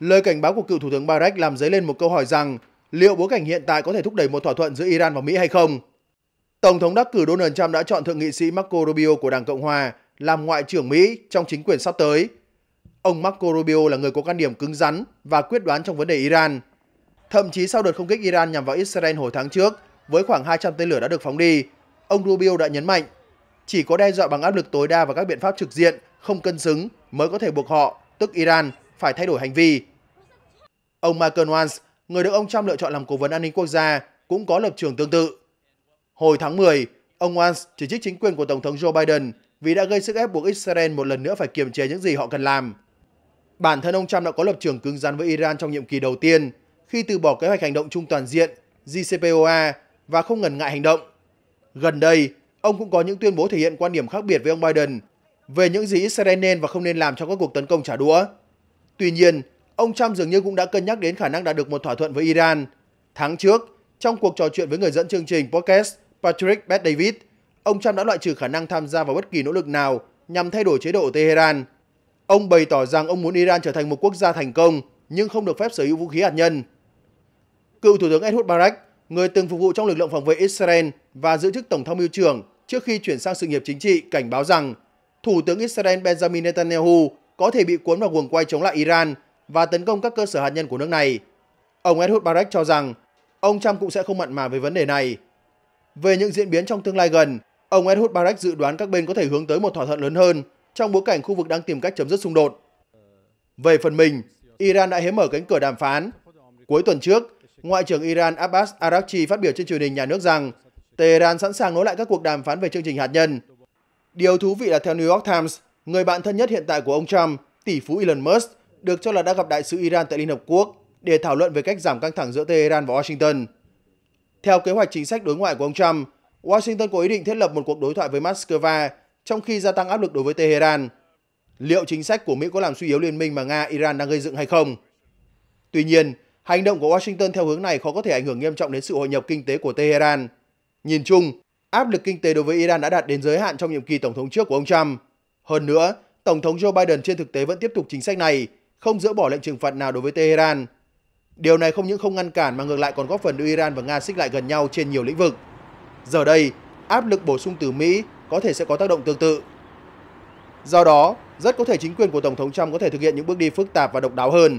Lời cảnh báo của cựu Thủ tướng Barak làm dấy lên một câu hỏi rằng liệu bối cảnh hiện tại có thể thúc đẩy một thỏa thuận giữa Iran và Mỹ hay không? Tổng thống đắc cử Donald Trump đã chọn thượng nghị sĩ Marco Rubio của Đảng Cộng Hòa làm ngoại trưởng Mỹ trong chính quyền sắp tới. Ông Marco Rubio là người có quan điểm cứng rắn và quyết đoán trong vấn đề Iran. Thậm chí sau đợt không kích Iran nhằm vào Israel hồi tháng trước, với khoảng hai trăm tên lửa đã được phóng đi, ông Rubio đã nhấn mạnh chỉ có đe dọa bằng áp lực tối đa và các biện pháp trực diện không cân xứng mới có thể buộc họ, tức Iran, phải thay đổi hành vi. Ông Marco Rubio, người được ông Trump lựa chọn làm cố vấn an ninh quốc gia, cũng có lập trường tương tự. Hồi tháng mười, ông Rubio chỉ trích chính quyền của Tổng thống Joe Biden vì đã gây sức ép buộc Israel một lần nữa phải kiềm chế những gì họ cần làm. Bản thân ông Trump đã có lập trường cứng rắn với Iran trong nhiệm kỳ đầu tiên khi từ bỏ kế hoạch hành động chung toàn diện G C P O A và không ngần ngại hành động. Gần đây, ông cũng có những tuyên bố thể hiện quan điểm khác biệt với ông Biden về những gì Israel nên và không nên làm trong các cuộc tấn công trả đũa. Tuy nhiên, ông Trump dường như cũng đã cân nhắc đến khả năng đạt được một thỏa thuận với Iran. Tháng trước, trong cuộc trò chuyện với người dẫn chương trình podcast Patrick Beth David, ông Trump đã loại trừ khả năng tham gia vào bất kỳ nỗ lực nào nhằm thay đổi chế độ Tehran. Ông bày tỏ rằng ông muốn Iran trở thành một quốc gia thành công nhưng không được phép sở hữu vũ khí hạt nhân. Cựu Thủ tướng Ehud Barak, người từng phục vụ trong lực lượng phòng vệ Israel và giữ chức Tổng tham mưu trưởng trước khi chuyển sang sự nghiệp chính trị, cảnh báo rằng Thủ tướng Israel Benjamin Netanyahu có thể bị cuốn vào guồng quay chống lại Iran và tấn công các cơ sở hạt nhân của nước này. Ông Ehud Barak cho rằng ông Trump cũng sẽ không mặn mà với vấn đề này. Về những diễn biến trong tương lai gần, ông Ehud Barak dự đoán các bên có thể hướng tới một thỏa thuận lớn hơn trong bối cảnh khu vực đang tìm cách chấm dứt xung đột. Về phần mình, Iran đã hé mở cánh cửa đàm phán. Cuối tuần trước, Ngoại trưởng Iran Abbas Araghchi phát biểu trên truyền hình nhà nước rằng Tehran sẵn sàng nối lại các cuộc đàm phán về chương trình hạt nhân. Điều thú vị là theo New York Times, người bạn thân nhất hiện tại của ông Trump, tỷ phú Elon Musk, được cho là đã gặp đại sứ Iran tại Liên Hợp Quốc để thảo luận về cách giảm căng thẳng giữa Tehran và Washington. Theo kế hoạch chính sách đối ngoại của ông Trump, Washington có ý định thiết lập một cuộc đối thoại với Moscow trong khi gia tăng áp lực đối với Tehran. Liệu chính sách của Mỹ có làm suy yếu liên minh mà Nga-Iran đang gây dựng hay không? Tuy nhiên, hành động của Washington theo hướng này khó có thể ảnh hưởng nghiêm trọng đến sự hội nhập kinh tế của Tehran. Nhìn chung, áp lực kinh tế đối với Iran đã đạt đến giới hạn trong nhiệm kỳ Tổng thống trước của ông Trump. Hơn nữa, Tổng thống Joe Biden trên thực tế vẫn tiếp tục chính sách này, không dỡ bỏ lệnh trừng phạt nào đối với Tehran. Điều này không những không ngăn cản mà ngược lại còn góp phần đưa Iran và Nga xích lại gần nhau trên nhiều lĩnh vực. Giờ đây, áp lực bổ sung từ Mỹ có thể sẽ có tác động tương tự. Do đó, rất có thể chính quyền của Tổng thống Trump có thể thực hiện những bước đi phức tạp và độc đáo hơn.